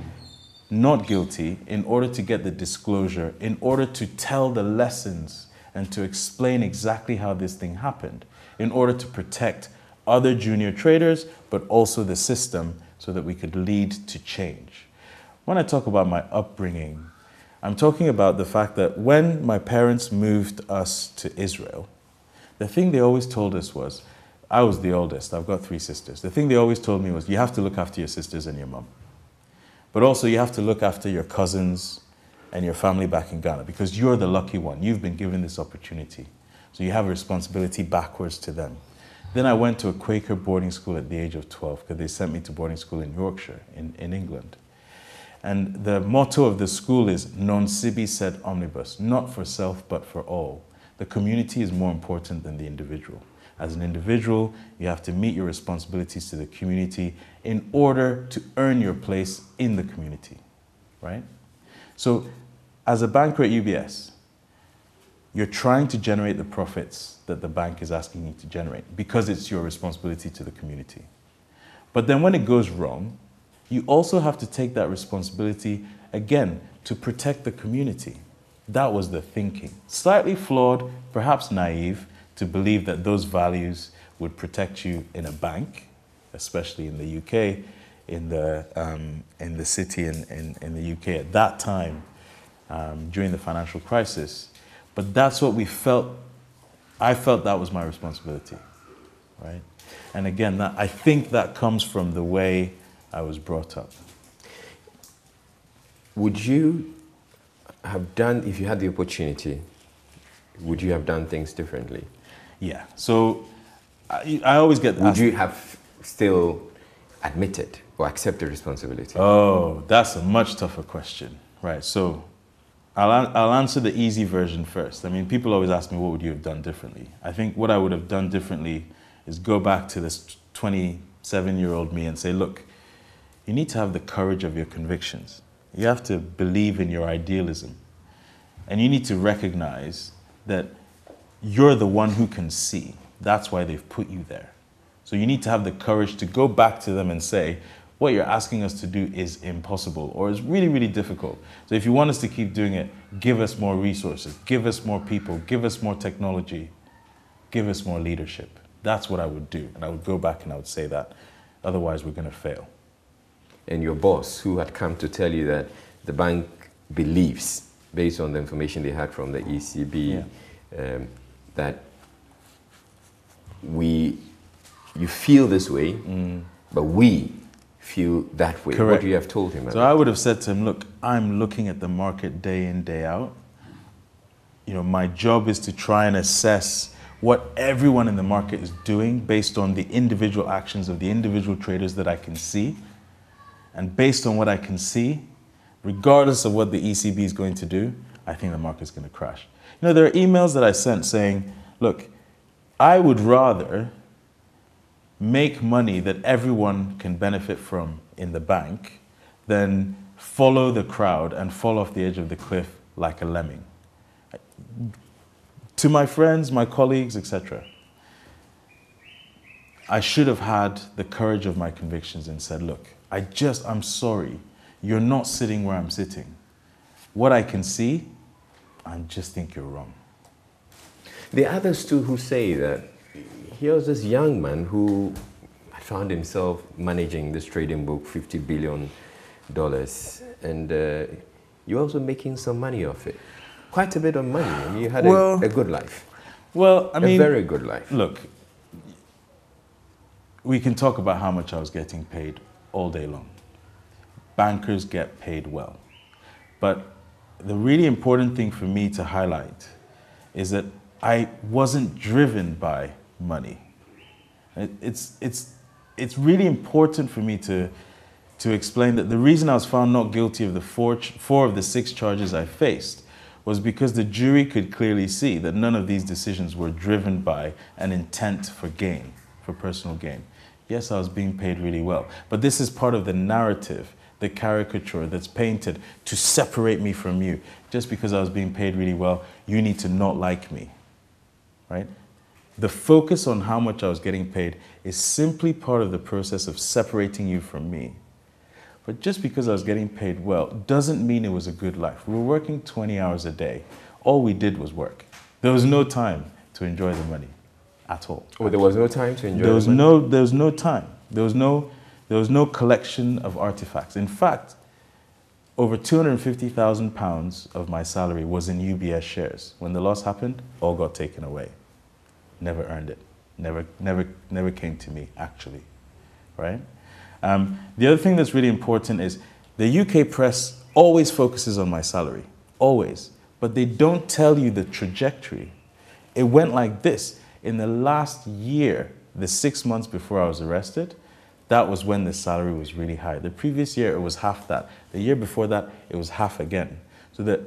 not guilty in order to get the disclosure, in order to tell the lessons and to explain exactly how this thing happened, in order to protect other junior traders, but also the system so that we could lead to change. When I talk about my upbringing, I'm talking about the fact that when my parents moved us to Israel, the thing they always told us was, I was the oldest, I've got three sisters. The thing they always told me was, you have to look after your sisters and your mom. But also you have to look after your cousins and your family back in Ghana because you're the lucky one. You've been given this opportunity. So you have a responsibility backwards to them. Then I went to a Quaker boarding school at the age of 12 because they sent me to boarding school in Yorkshire, in England. And the motto of the school is Non sibi sed omnibus, not for self but for all. The community is more important than the individual. As an individual, you have to meet your responsibilities to the community in order to earn your place in the community, right? So as a banker at UBS, you're trying to generate the profits that the bank is asking you to generate because it's your responsibility to the community. But then when it goes wrong, you also have to take that responsibility, again, to protect the community. That was the thinking. Slightly flawed, perhaps naive, to believe that those values would protect you in a bank, especially in the UK, in the city in the UK at that time, during the financial crisis. But that's what we felt. I felt that was my responsibility, right? And again, that, I think that comes from the way I was brought up. Would you have done, if you had the opportunity, would you have done things differently? Yeah, so I always get asked, would you have still admitted or accepted responsibility? Oh, that's a much tougher question. Right, so I'll answer the easy version first. I mean, people always ask me, what would you have done differently? I think what I would have done differently is go back to this 27-year-old me and say, look, you need to have the courage of your convictions. You have to believe in your idealism. And you need to recognize that you're the one who can see. That's why they've put you there. So you need to have the courage to go back to them and say, what you're asking us to do is impossible or is really, really difficult. So if you want us to keep doing it, give us more resources, give us more people, give us more technology, give us more leadership. That's what I would do. And I would go back and I would say that. Otherwise, we're going to fail. And your boss, who had come to tell you that the bank believes, based on the information they had from the ECB, yeah, that you feel this way, but we feel that way. Correct. What do you have told him? So I would have said to him, look, I'm looking at the market day in, day out. You know, my job is to try and assess what everyone in the market is doing based on the individual actions of the individual traders that I can see. And based on what I can see, regardless of what the ECB is going to do, I think the market's going to crash. You know, there are emails that I sent saying, look, I would rather make money that everyone can benefit from in the bank than follow the crowd and fall off the edge of the cliff like a lemming. To my friends, my colleagues, etc. I should have had the courage of my convictions and said, look, I'm sorry. You're not sitting where I'm sitting. What I can see, I just think you're wrong. The others too who say that, here's this young man who found himself managing this trading book, $50 billion, and you're also making some money off it. quite a bit of money, and you had a good life. Well, I mean, a very good life. Look, we can talk about how much I was getting paid all day long. Bankers get paid well. But the really important thing for me to highlight is that I wasn't driven by money. It's really important for me to explain that the reason I was found not guilty of the four of the six charges I faced was because the jury could clearly see that none of these decisions were driven by an intent for gain, for personal gain. Yes, I was being paid really well, but this is part of the narrative, the caricature that's painted to separate me from you. Just because I was being paid really well, you need to not like me, right? The focus on how much I was getting paid is simply part of the process of separating you from me. But just because I was getting paid well doesn't mean it was a good life. We were working 20 hours a day. All we did was work. There was no time to enjoy the money at all. Oh, there was no time to enjoy the money? There was no time. There was no collection of artifacts. In fact, over £250,000 of my salary was in UBS shares. When the loss happened, all got taken away. Never earned it. Never came to me, actually, right? The other thing that's really important is the UK press always focuses on my salary, always, but they don't tell you the trajectory. It went like this. In the last year, the 6 months before I was arrested, that was when the salary was really high. The previous year, it was half that. The year before that, it was half again. So that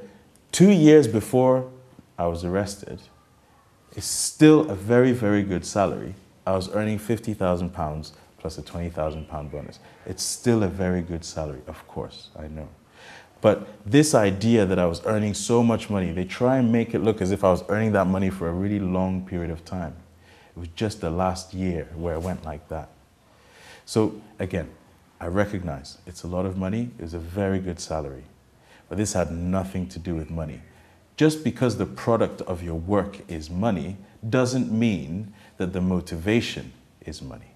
2 years before I was arrested, it's still a very, very good salary. I was earning £50,000 plus a £20,000 bonus. It's still a very good salary, of course, I know. But this idea that I was earning so much money, they try and make it look as if I was earning that money for a really long period of time. It was just the last year where it went like that. So again, I recognize it's a lot of money, it's a very good salary, but this had nothing to do with money. Just because the product of your work is money doesn't mean that the motivation is money.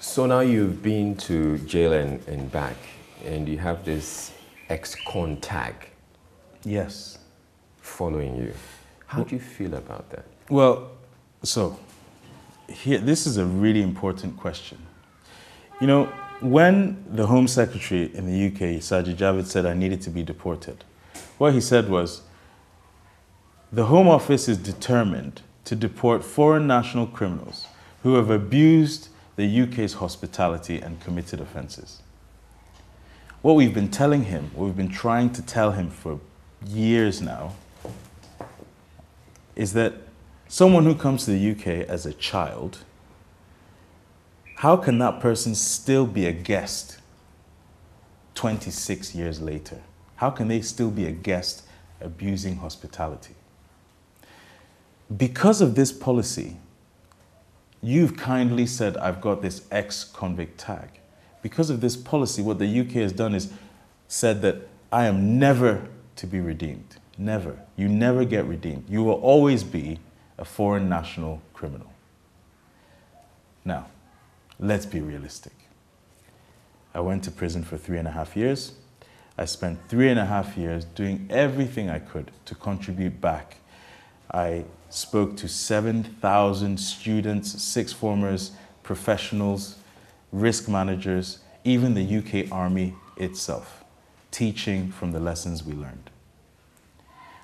So now you've been to jail and back, and you have this ex-con tag. Yes. Following you. How do you feel about that? Well, so here, this is a really important question. You know, when the Home Secretary in the UK, Sajid Javid, said I needed to be deported, what he said was, the Home Office is determined to deport foreign national criminals who have abused the UK's hospitality and committed offences. What we've been telling him, what we've been trying to tell him for years now, is that someone who comes to the UK as a child, how can that person still be a guest 26 years later? How can they still be a guest abusing hospitality? Because of this policy, you've kindly said, I've got this ex-convict tag. Because of this policy, what the UK has done is said that I am never to be redeemed. Never. You never get redeemed. You will always be a foreign national criminal. Now, let's be realistic. I went to prison for 3.5 years. I spent 3.5 years doing everything I could to contribute back. I spoke to 7,000 students, sixth formers, professionals, risk managers, even the UK Army itself, teaching from the lessons we learned.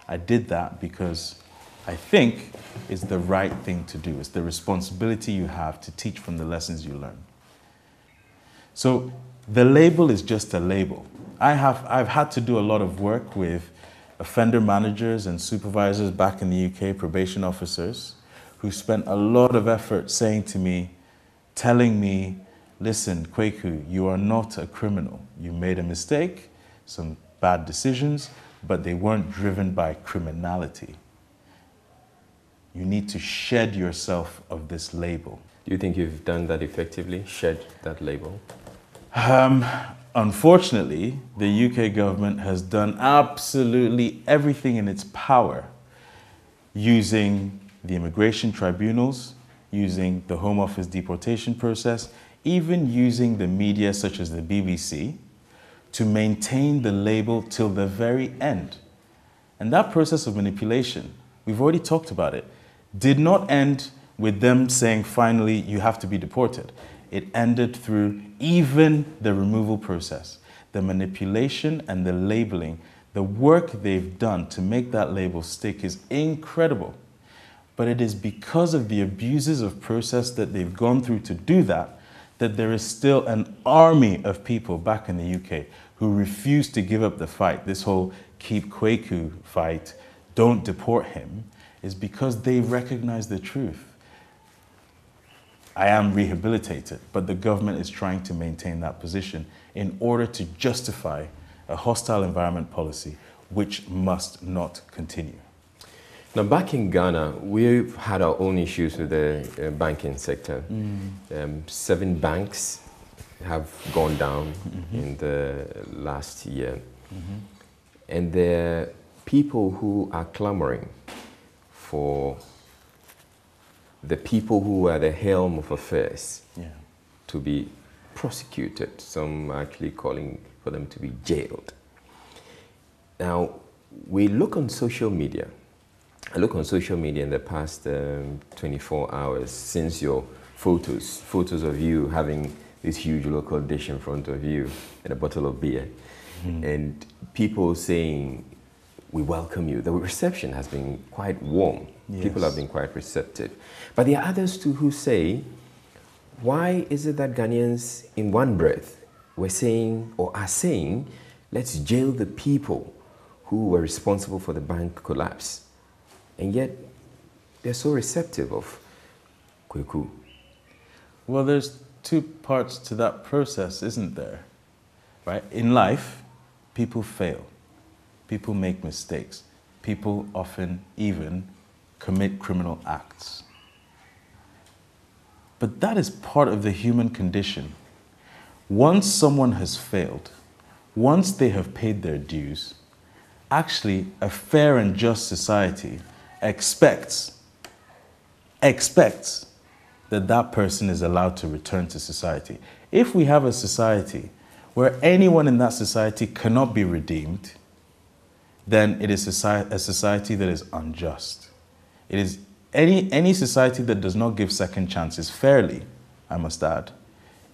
I did that because I think it's the right thing to do. It's the responsibility you have to teach from the lessons you learn. So the label is just a label. I've had to do a lot of work with offender managers and supervisors back in the UK, probation officers, who spent a lot of effort saying to me, telling me, listen, Kweku, you are not a criminal. You made a mistake, some bad decisions, but they weren't driven by criminality. You need to shed yourself of this label. Do you think you've done that effectively, shed that label? Unfortunately, the UK government has done absolutely everything in its power using the immigration tribunals, using the Home Office deportation process, even using the media such as the BBC to maintain the label till the very end. And that process of manipulation, we've already talked about it, did not end with them saying, finally, you have to be deported. It ended through even the removal process, the manipulation and the labeling. The work they've done to make that label stick is incredible. But it is because of the abuses of process that they've gone through to do that, that there is still an army of people back in the UK who refuse to give up the fight. This whole keep Kweku fight, don't deport him, is because they recognize the truth. I am rehabilitated, but the government is trying to maintain that position in order to justify a hostile environment policy, which must not continue. Now, back in Ghana, we've had our own issues with the banking sector. Seven banks have gone down in the last year. And there are people who are clamoring for the people who are at the helm of affairs to be prosecuted. Some are actually calling for them to be jailed. Now, we look on social media. I look on social media in the past 24 hours since your photos of you having this huge local dish in front of you and a bottle of beer, and people saying, we welcome you. The reception has been quite warm. Yes. People have been quite receptive. But there are others too who say, why is it that Ghanaians in one breath were saying or are saying, let's jail the people who were responsible for the bank collapse? And yet, they're so receptive of Kweku. Well, there's two parts to that process, isn't there? Right? In life, people fail. People make mistakes. People often even commit criminal acts. But that is part of the human condition. Once someone has failed, once they have paid their dues, actually a fair and just society expects that that person is allowed to return to society. If we have a society where anyone in that society cannot be redeemed, then it is a society that is unjust. It is any society that does not give second chances fairly, I must add,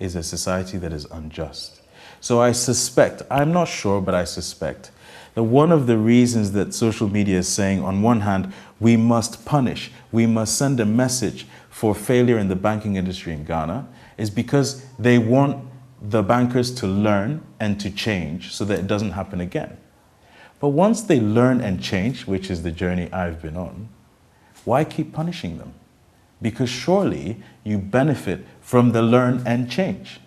is a society that is unjust. So I suspect, I'm not sure, but I suspect that one of the reasons that social media is saying, on one hand, we must punish, we must send a message for failure in the banking industry in Ghana, is because they want the bankers to learn and to change so that it doesn't happen again. But once they learn and change, which is the journey I've been on, why keep punishing them? Because surely you benefit from the learn and change.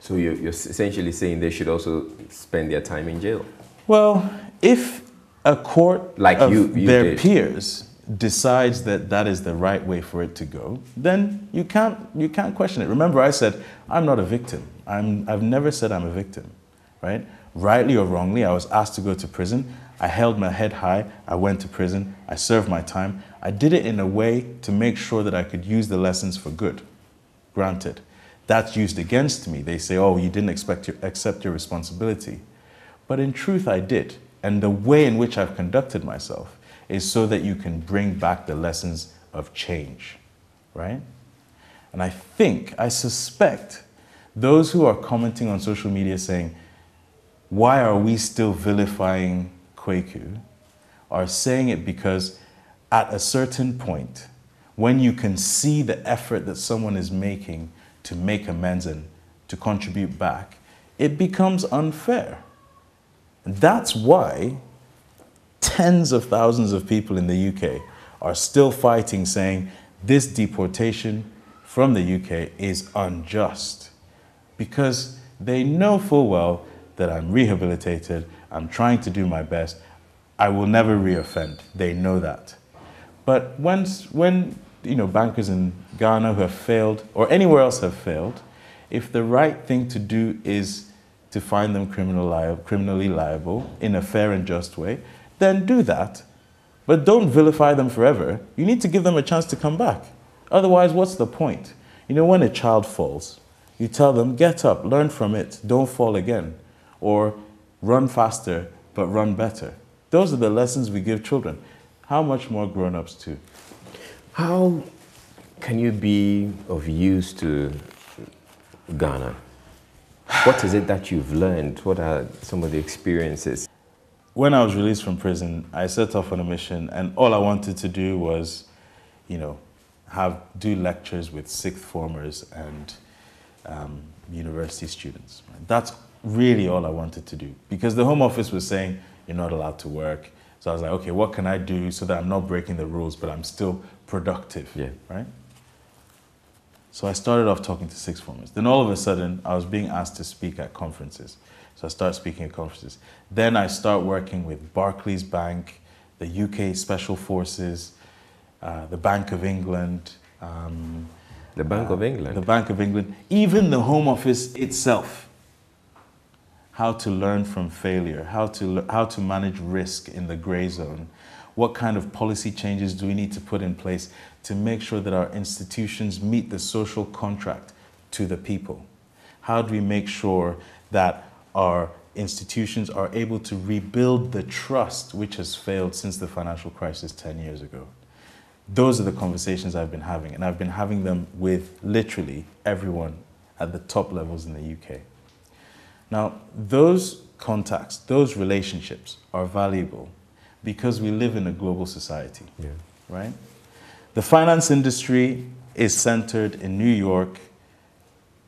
So you're essentially saying they should also spend their time in jail? Well, if a court of their peers decides that that is the right way for it to go, then you can't question it. Remember, I said, I'm not a victim. I've never said I'm a victim, right? Rightly or wrongly, I was asked to go to prison. I held my head high. I went to prison. I served my time. I did it in a way to make sure that I could use the lessons for good. Granted, that's used against me. They say, oh, you didn't accept your responsibility. But in truth, I did. And the way in which I've conducted myself is so that you can bring back the lessons of change, right? And I suspect those who are commenting on social media saying, why are we still vilifying Kweku, are saying it because at a certain point, when you can see the effort that someone is making to make amends and to contribute back, it becomes unfair. That's why tens of thousands of people in the UK are still fighting, saying this deportation from the UK is unjust, because they know full well that I'm rehabilitated, I'm trying to do my best, I will never reoffend. They know that. But when you know, bankers in Ghana who have failed, or anywhere else have failed, if the right thing to do is to find them criminally liable in a fair and just way, then do that. But don't vilify them forever. You need to give them a chance to come back. Otherwise, what's the point? You know, when a child falls, you tell them, get up, learn from it, don't fall again, or run faster, but run better. Those are the lessons we give children. How much more grown-ups too? How can you be of use to Ghana? What is it that you've learned? What are some of the experiences? When I was released from prison, I set off on a mission, and all I wanted to do was, you know, do lectures with sixth formers and university students. That's really all I wanted to do, because the Home Office was saying, you're not allowed to work. So I was like, okay, what can I do so that I'm not breaking the rules, but I'm still productive, right? So I started off talking to sixth formers. Then all of a sudden, I was being asked to speak at conferences. So I start speaking at conferences. Then I start working with Barclays Bank, the UK Special Forces, the Bank of England. The Bank of England? The Bank of England. Even the Home Office itself. How to learn from failure, how to manage risk in the grey zone. What kind of policy changes do we need to put in place to make sure that our institutions meet the social contract to the people? How do we make sure that our institutions are able to rebuild the trust which has failed since the financial crisis 10 years ago? Those are the conversations I've been having, and I've been having them with literally everyone at the top levels in the UK. Now, those contacts, those relationships are valuable, because we live in a global society, right? The finance industry is centered in New York,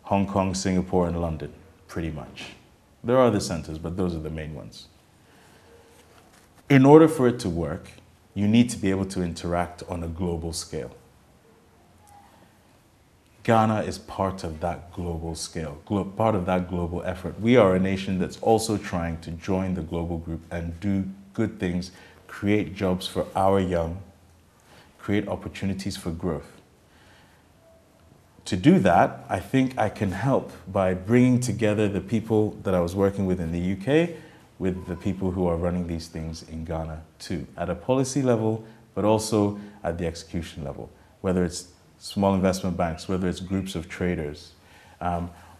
Hong Kong, Singapore, and London, pretty much. There are other centers, but those are the main ones. In order for it to work, you need to be able to interact on a global scale. Ghana is part of that global scale, part of that global effort. We are a nation that's also trying to join the global group and do good things, create jobs for our young, create opportunities for growth. To do that, I think I can help by bringing together the people that I was working with in the UK with the people who are running these things in Ghana too, at a policy level, but also at the execution level, whether it's small investment banks, whether it's groups of traders,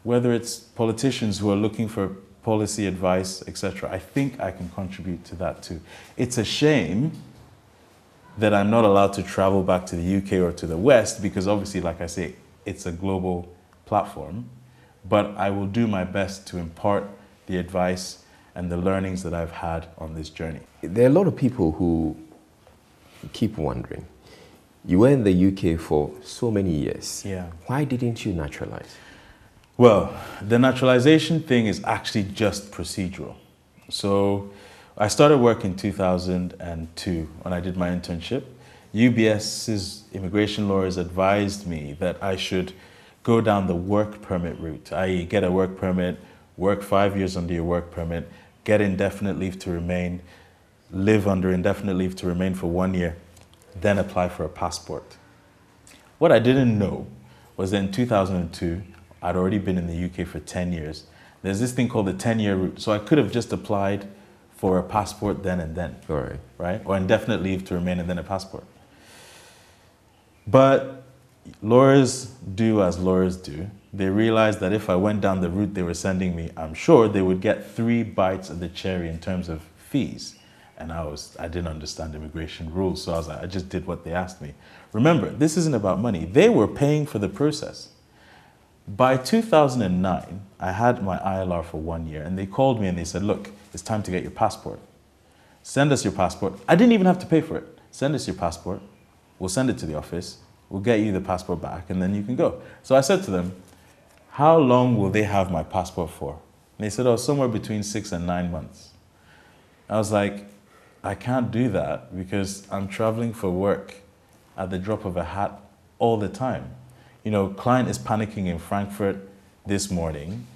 whether it's politicians who are looking for policy advice, etc. I think I can contribute to that too. It's a shame that I'm not allowed to travel back to the UK or to the West, because obviously, like I say, it's a global platform, but I will do my best to impart the advice and the learnings that I've had on this journey. There are a lot of people who keep wondering, you were in the UK for so many years. Why didn't you naturalize? Well, the naturalization thing is actually just procedural. So I started work in 2002 when I did my internship. UBS's immigration lawyers advised me that I should go down the work permit route, i.e. get a work permit, work 5 years under your work permit, get indefinite leave to remain, live under indefinite leave to remain for 1 year, then apply for a passport. What I didn't know was that in 2002, I'd already been in the UK for 10 years. There's this thing called the 10-year route. So I could have just applied for a passport then and then, right? Or indefinite leave to remain and then a passport. But lawyers do as lawyers do. They realized that if I went down the route they were sending me, I'm sure they would get three bites of the cherry in terms of fees. And I didn't understand immigration rules, so I was like, I just did what they asked me. Remember, this isn't about money. They were paying for the process. By 2009, I had my ILR for 1 year, and they called me and they said, look, it's time to get your passport. Send us your passport. I didn't even have to pay for it. Send us your passport. We'll send it to the office. We'll get you the passport back, and then you can go. So I said to them, how long will they have my passport for? And they said, oh, somewhere between 6 and 9 months. I was like, I can't do that because I'm traveling for work at the drop of a hat all the time. You know, client is panicking in Frankfurt this morning.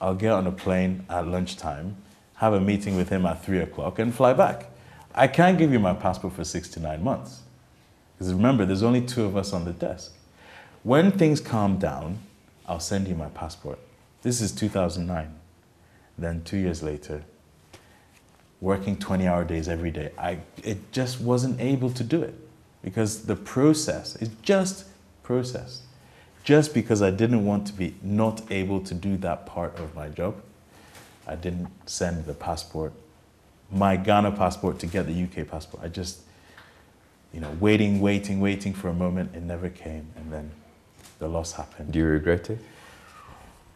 I'll get on a plane at lunchtime, have a meeting with him at 3 o'clock, and fly back. I can't give you my passport for 6 to 9 months. Because remember, there's only two of us on the desk. When things calm down, I'll send you my passport. This is 2009. Then 2 years later, working 20-hour days every day, it just wasn't able to do it because the process is just process. Just because I didn't want to be not able to do that part of my job, I didn't send the passport my Ghana passport to get the UK passport. I just, you know, waiting for a moment, it never came, and then the loss happened. Do you regret it?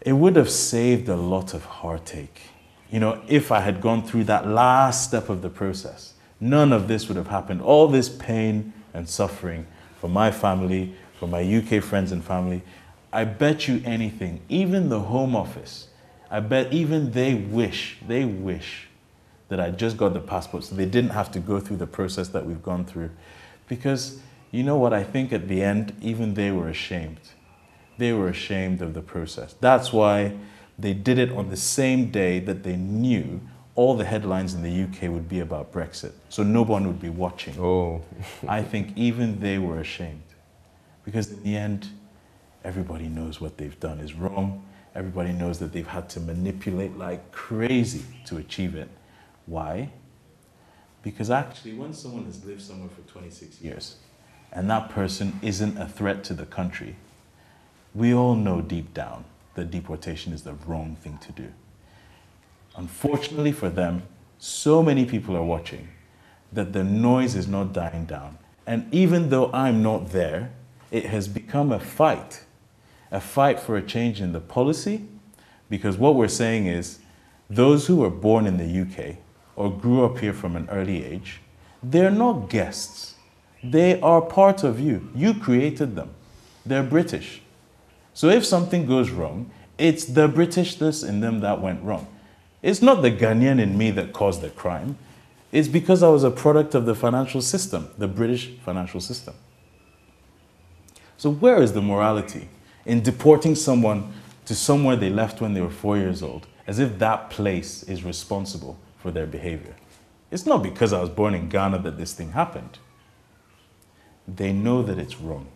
It would have saved a lot of heartache. You know, if I had gone through that last step of the process, none of this would have happened. All this pain and suffering for my family, for my UK friends and family, I bet you anything, even the Home Office, I bet even they wish that I just got the passport so they didn't have to go through the process that we've gone through. Because, you know what, I think at the end, even they were ashamed. They were ashamed of the process. That's why they did it on the same day that they knew all the headlines in the UK would be about Brexit. So no one would be watching. Oh. I think even they were ashamed. Because in the end, everybody knows what they've done is wrong. Everybody knows that they've had to manipulate like crazy to achieve it. Why? Because actually, when someone has lived somewhere for 26 years and that person isn't a threat to the country, we all know deep down that deportation is the wrong thing to do. Unfortunately for them, so many people are watching that the noise is not dying down. And even though I'm not there, it has become a fight for a change in the policy, because what we're saying is those who were born in the UK or grew up here from an early age, they're not guests. They are part of you. You created them. They're British. So if something goes wrong, it's the Britishness in them that went wrong. It's not the Ghanaian in me that caused the crime. It's because I was a product of the financial system, the British financial system. So where is the morality in deporting someone to somewhere they left when they were 4 years old, as if that place is responsible for their behavior? It's not because I was born in Ghana that this thing happened. They know that it's wrong.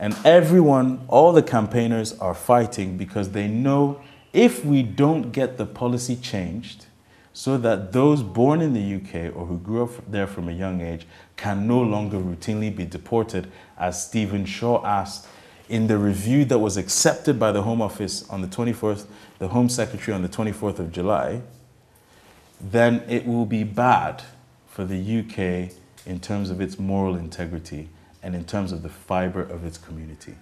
And everyone, all the campaigners are fighting because they know if we don't get the policy changed so that those born in the UK or who grew up there from a young age can no longer routinely be deported, as Stephen Shaw asked in the review that was accepted by the Home Office on the 24th, the Home Secretary on the 24th of July, then it will be bad for the UK in terms of its moral integrity and in terms of the fibre of its community.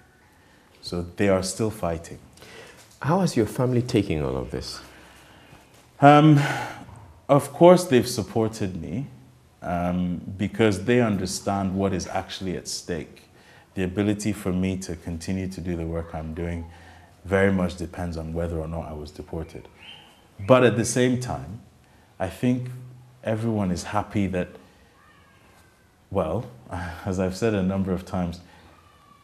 So they are still fighting. How is your family taking all of this? Of course they've supported me because they understand what is actually at stake. The ability for me to continue to do the work I'm doing very much depends on whether or not I was deported. But at the same time, I think everyone is happy that, well, as I've said a number of times,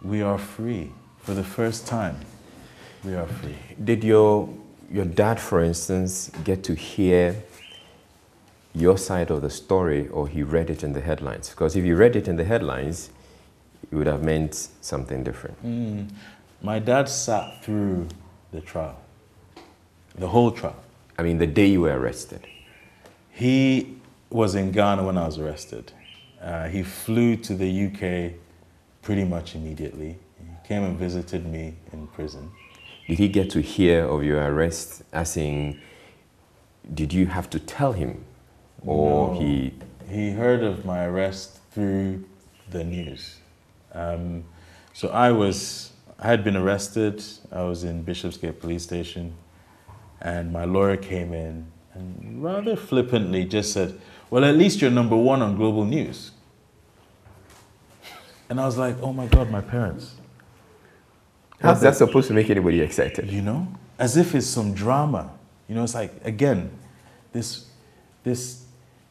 we are free. For the first time, we are free. Did your dad, for instance, get to hear your side of the story, or he read it in the headlines? Because if he read it in the headlines, it would have meant something different. My dad sat through the trial, the whole trial. I mean, the day you were arrested. He was in Ghana when I was arrested. He flew to the UK pretty much immediately. He came and visited me in prison. Did he get to hear of your arrest, as in, did you have to tell him? Or no, he heard of my arrest through the news. So I had been arrested. I was in Bishopsgate police station, and my lawyer came in and rather flippantly just said, well, at least you're number one on global news. And I was like, oh my God, my parents. How's that supposed to make anybody excited? You know, as if it's some drama. You know, it's like, again, this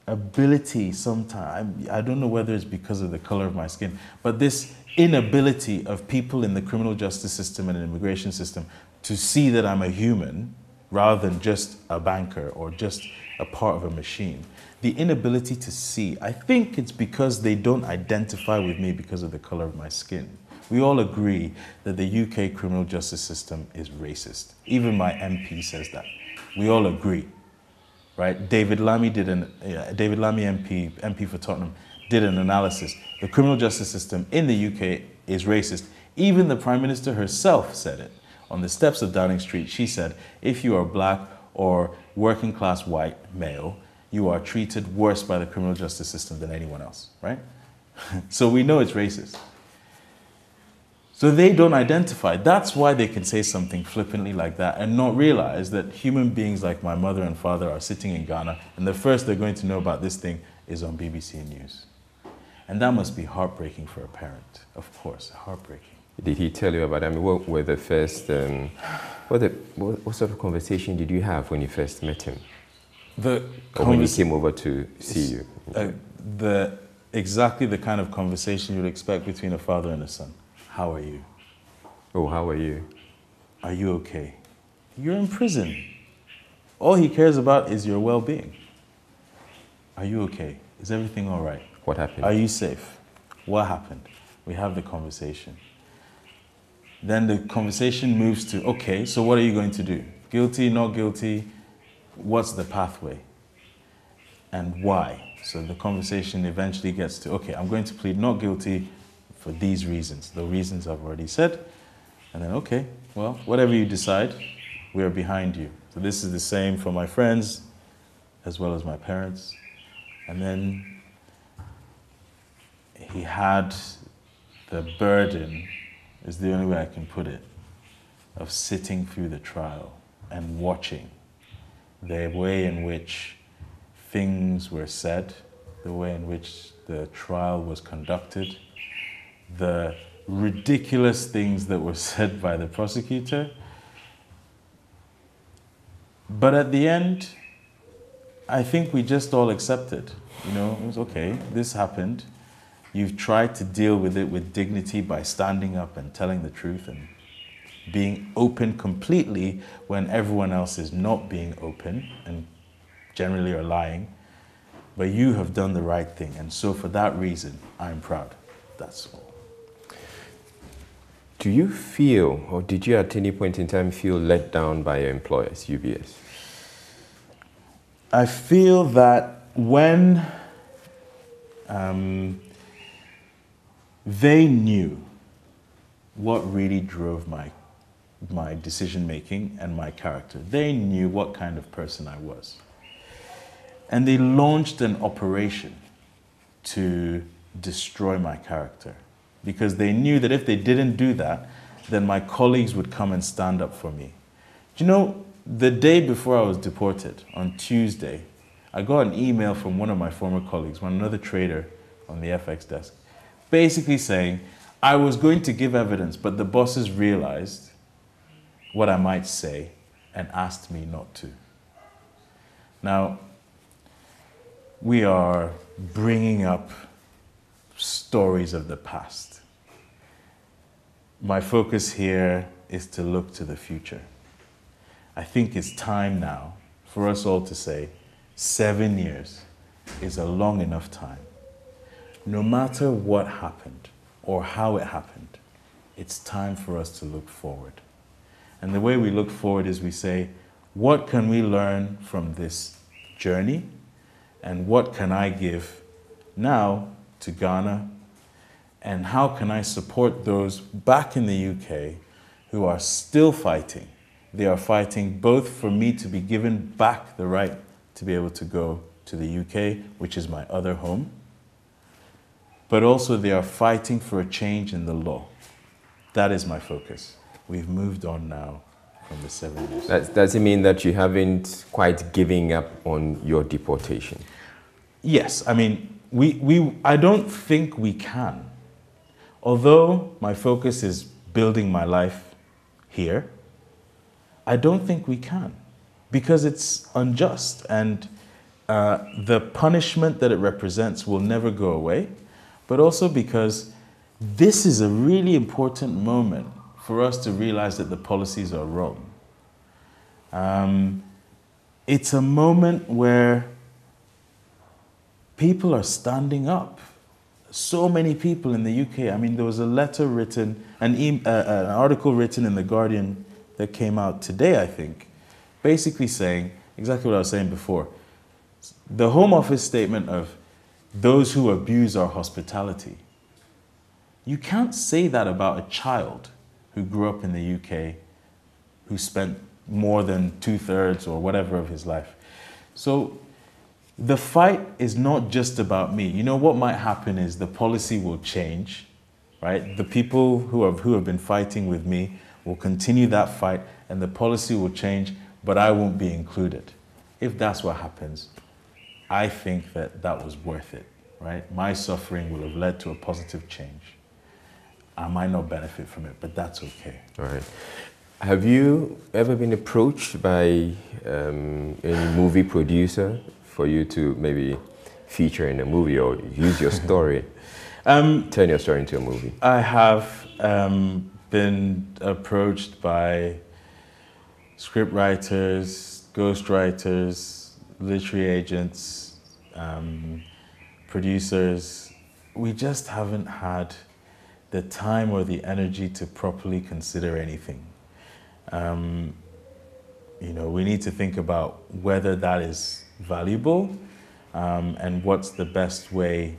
ability sometimes, I don't know whether it's because of the color of my skin, but this inability of people in the criminal justice system and an immigration system to see that I'm a human rather than just a banker or just a part of a machine. The inability to see, I think it's because they don't identify with me because of the color of my skin. We all agree that the UK criminal justice system is racist. Even my MP says that. We all agree, right? David Lammy, MP for Tottenham, did an analysis. The criminal justice system in the UK is racist. Even the Prime Minister herself said it. On the steps of Downing Street, she said, if you are black or working class white male, you are treated worse by the criminal justice system than anyone else, right? So we know it's racist. So they don't identify. That's why they can say something flippantly like that and not realize that human beings like my mother and father are sitting in Ghana, and the first they're going to know about this thing is on BBC News. And that must be heartbreaking for a parent, of course, heartbreaking. Did he tell you about it? I mean, what were the first, what sort of conversation did you have when you first met him? Or when he came over to see you? Exactly the kind of conversation you would expect between a father and a son. How are you? Oh, how are you? Are you okay? You're in prison. All he cares about is your well-being. Are you okay? Is everything all right? What happened? Are you safe? What happened? We have the conversation. Then the conversation moves to, okay, so what are you going to do? Guilty, not guilty? What's the pathway? And why? So the conversation eventually gets to, okay, I'm going to plead not guilty for these reasons. The reasons I've already said. And then, okay, well, whatever you decide, we are behind you. So this is the same for my friends as well as my parents. And then he had the burden, is the only way I can put it, of sitting through the trial and watching the way in which things were said, the way in which the trial was conducted, the ridiculous things that were said by the prosecutor. But at the end, I think we just all accepted, you know, it was okay, this happened. You've tried to deal with it with dignity by standing up and telling the truth and being open completely when everyone else is not being open and generally are lying. But you have done the right thing. And so for that reason, I'm proud. That's all. Do you feel, or did you at any point in time feel let down by your employers, UBS? I feel that when they knew what really drove my decision-making and my character. They knew what kind of person I was. And they launched an operation to destroy my character, because they knew that if they didn't do that, then my colleagues would come and stand up for me. Do you know, the day before I was deported, on Tuesday, I got an email from one of my former colleagues, another trader on the FX desk, basically saying, I was going to give evidence, but the bosses realized what I might say and asked me not to. Now, we are bringing up stories of the past. My focus here is to look to the future. I think it's time now for us all to say 7 years is a long enough time. No matter what happened or how it happened, it's time for us to look forward. And the way we look forward is we say, what can we learn from this journey? And what can I give now to Ghana? And how can I support those back in the UK who are still fighting? They are fighting both for me to be given back the right to be able to go to the UK, which is my other home, but also they are fighting for a change in the law. That is my focus. We've moved on now from the 70s. Does it mean that you haven't quite given up on your deportation? Yes, I mean, I don't think we can. Although my focus is building my life here, I don't think we can, because it's unjust, and the punishment that it represents will never go away. But also because this is a really important moment for us to realize that the policies are wrong. It's a moment where people are standing up. So many people in the UK. I mean, there was a letter written, an article written in The Guardian that came out today, I think, basically saying exactly what I was saying before. The Home Office statement of those who abuse our hospitality. You can't say that about a child who grew up in the UK, who spent more than two-thirds or whatever of his life. So the fight is not just about me. You know, what might happen is the policy will change, right? The people who have been fighting with me will continue that fight and the policy will change, but I won't be included. If that's what happens, I think that that was worth it, right? My suffering will have led to a positive change. I might not benefit from it, but that's okay. All right. Have you ever been approached by any movie producer for you to maybe feature in a movie or use your story, turn your story into a movie? I have been approached by scriptwriters, ghostwriters, literary agents, producers. We just haven't had the time or the energy to properly consider anything. You know, we need to think about whether that is valuable and what's the best way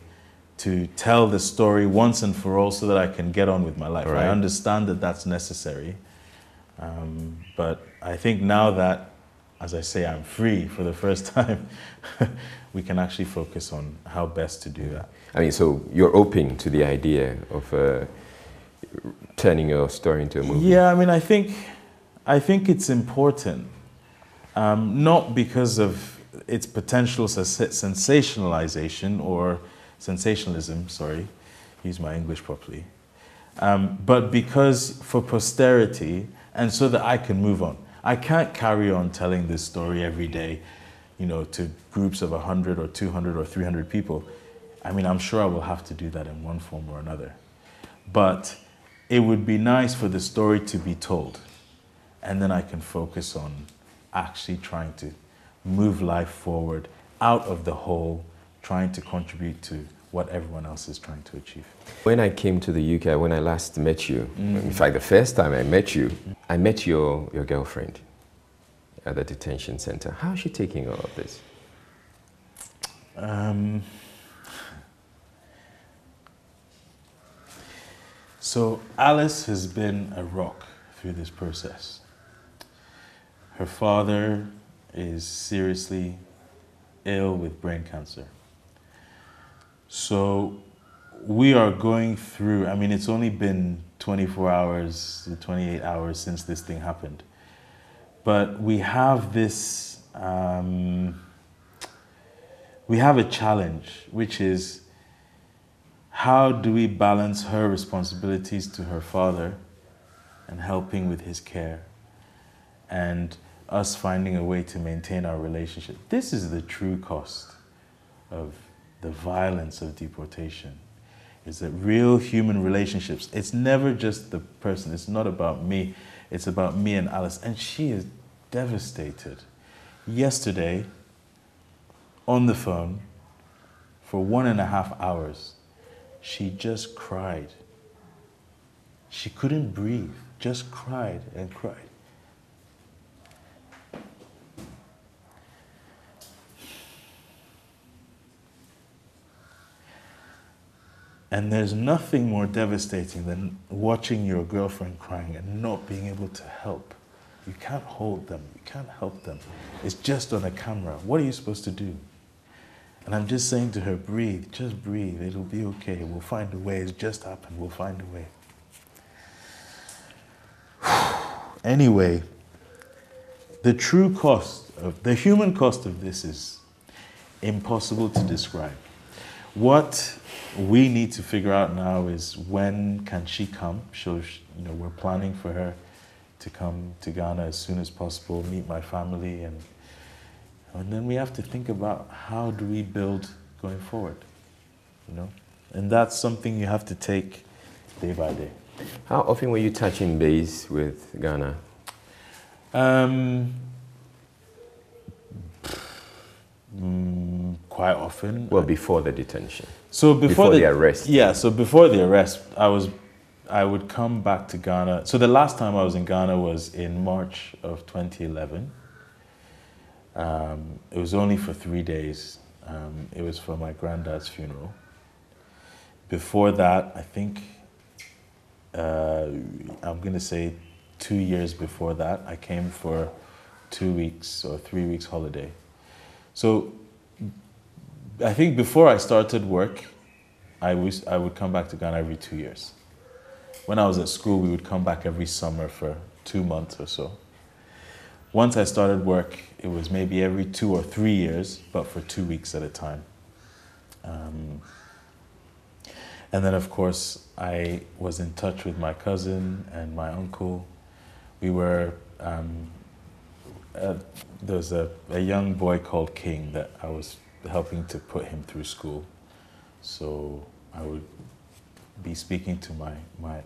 to tell the story once and for all so that I can get on with my life. Right. I understand that that's necessary, but I think now that, as I say, I'm free for the first time, we can actually focus on how best to do that. I mean, so you're open to the idea of turning your story into a movie? Yeah, I mean, I think it's important, not because of its potential sensationalization or sensationalism, sorry, use my English properly, but because for posterity and so that I can move on. I can't carry on telling this story every day, you know, to groups of 100 or 200 or 300 people. I mean, I'm sure I will have to do that in one form or another. But it would be nice for the story to be told. And then I can focus on actually trying to move life forward out of the hole, trying to contribute to what everyone else is trying to achieve. When I came to the UK, when I last met you, in fact, the first time I met you, I met your girlfriend at the detention center. How is she taking all of this? So Alice has been a rock through this process. Her father is seriously ill with brain cancer. So we are going through, I mean, it's only been 24 hours, 28 hours since this thing happened. But we have this, we have a challenge, which is how do we balance her responsibilities to her father and helping with his care, and us finding a way to maintain our relationship. This is the true cost of the violence of deportation, is that real human relationships, it's never just the person, it's not about me, it's about me and Alice, and she is devastated. Yesterday, on the phone, for 1.5 hours, she just cried. She couldn't breathe, just cried and cried. And there's nothing more devastating than watching your girlfriend crying and not being able to help. You can't hold them, you can't help them. It's just on a camera. What are you supposed to do? And I'm just saying to her, breathe, just breathe, it'll be okay, we'll find a way, it's just happened, we'll find a way. Anyway, the true cost, the human cost of this is impossible to describe. What we need to figure out now is when can she come. You know, we're planning for her to come to Ghana as soon as possible, meet my family, and then we have to think about how do we build going forward, you know? And that's something you have to take day by day. How often were you touching base with Ghana? Quite often. Well, before the detention. So before the arrest. Yeah, so before the arrest, I would come back to Ghana. So the last time I was in Ghana was in March of 2011. It was only for 3 days. It was for my granddad's funeral. Before that, I think, I'm going to say 2 years before that, I came for 2 weeks or 3 weeks holiday. So I think before I started work, I would come back to Ghana every 2 years. When I was at school, we would come back every summer for 2 months or so. Once I started work, it was maybe every 2 or 3 years, but for 2 weeks at a time. And then, of course, I was in touch with my cousin and my uncle. We were, there was a young boy called King that I was helping to put him through school. So I would be speaking to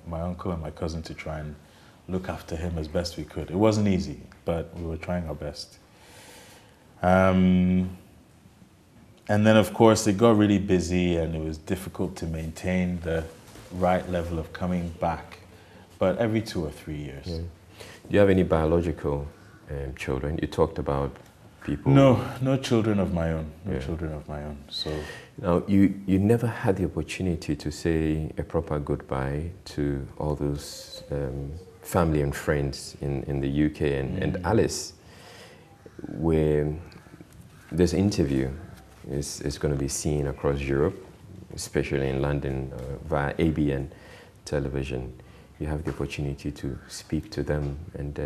my uncle and my cousin to try and look after him as best we could. It wasn't easy, but we were trying our best. And then, of course, it got really busy and it was difficult to maintain the right level of coming back, but every 2 or 3 years. Yeah. Do you have any biological children? You talked about people. No, no children of my own. No children of my own. So now, you never had the opportunity to say a proper goodbye to all those family and friends in the UK. And Alice, where this interview is going to be seen across Europe, especially in London, via ABN television, you have the opportunity to speak to them and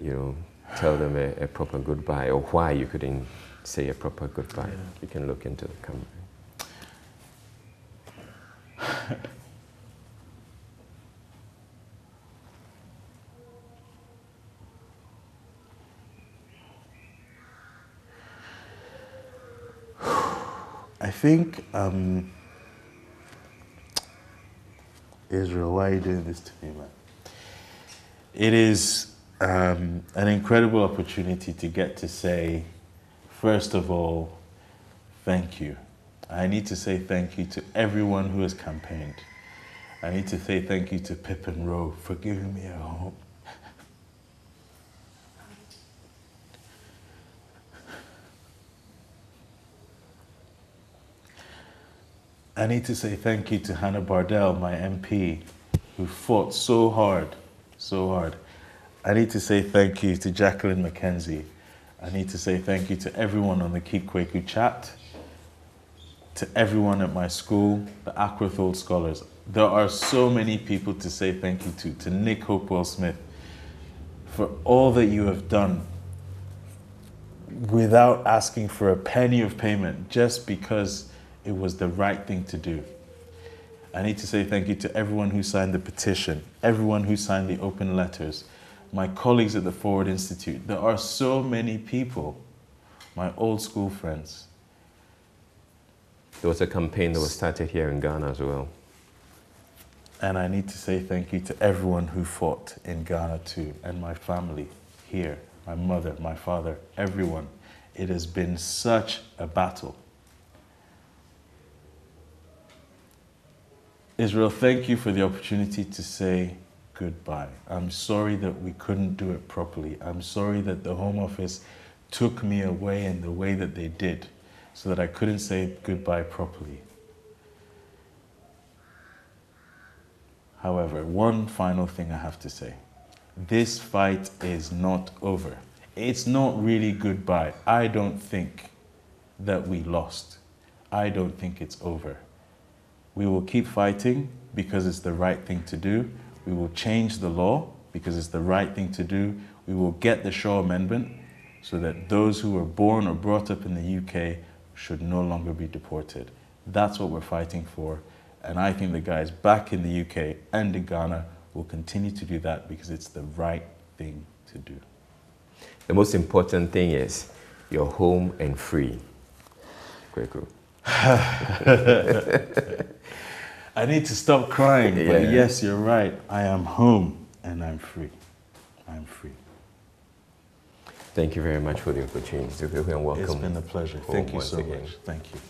you know, tell them a proper goodbye, or why you couldn't say a proper goodbye. Yeah. You can look into the camera. I think, Israel, why are you doing this to me, man? It is an incredible opportunity to get to say, first of all, thank you. I need to say thank you to everyone who has campaigned. I need to say thank you to Pip and Roe for giving me a home. I need to say thank you to Hannah Bardell, my MP, who fought so hard, so hard. I need to say thank you to Jacqueline McKenzie. I need to say thank you to everyone on the Keep Kweku chat, to everyone at my school, the Accra Scholars. There are so many people to say thank you to Nick Hopewell-Smith, for all that you have done without asking for a penny of payment, just because it was the right thing to do. I need to say thank you to everyone who signed the petition, everyone who signed the open letters, my colleagues at the Forward Institute. There are so many people, my old school friends. There was a campaign that was started here in Ghana as well. And I need to say thank you to everyone who fought in Ghana too, and my family here, my mother, my father, everyone. It has been such a battle. Israel, thank you for the opportunity to say goodbye. I'm sorry that we couldn't do it properly. I'm sorry that the Home Office took me away in the way that they did, so that I couldn't say goodbye properly. However, one final thing I have to say. This fight is not over. It's not really goodbye. I don't think that we lost. I don't think it's over. We will keep fighting because it's the right thing to do. We will change the law because it's the right thing to do. We will get the Shaw amendment so that those who were born or brought up in the UK should no longer be deported. That's what we're fighting for. And I think the guys back in the UK and in Ghana will continue to do that because it's the right thing to do. The most important thing is you're home and free. Kweku. I need to stop crying, but yes, you're right. I am home and I'm free. I'm free. Thank you very much for the opportunity to be here and welcome. It's been a pleasure. Thank you so much. Thank you.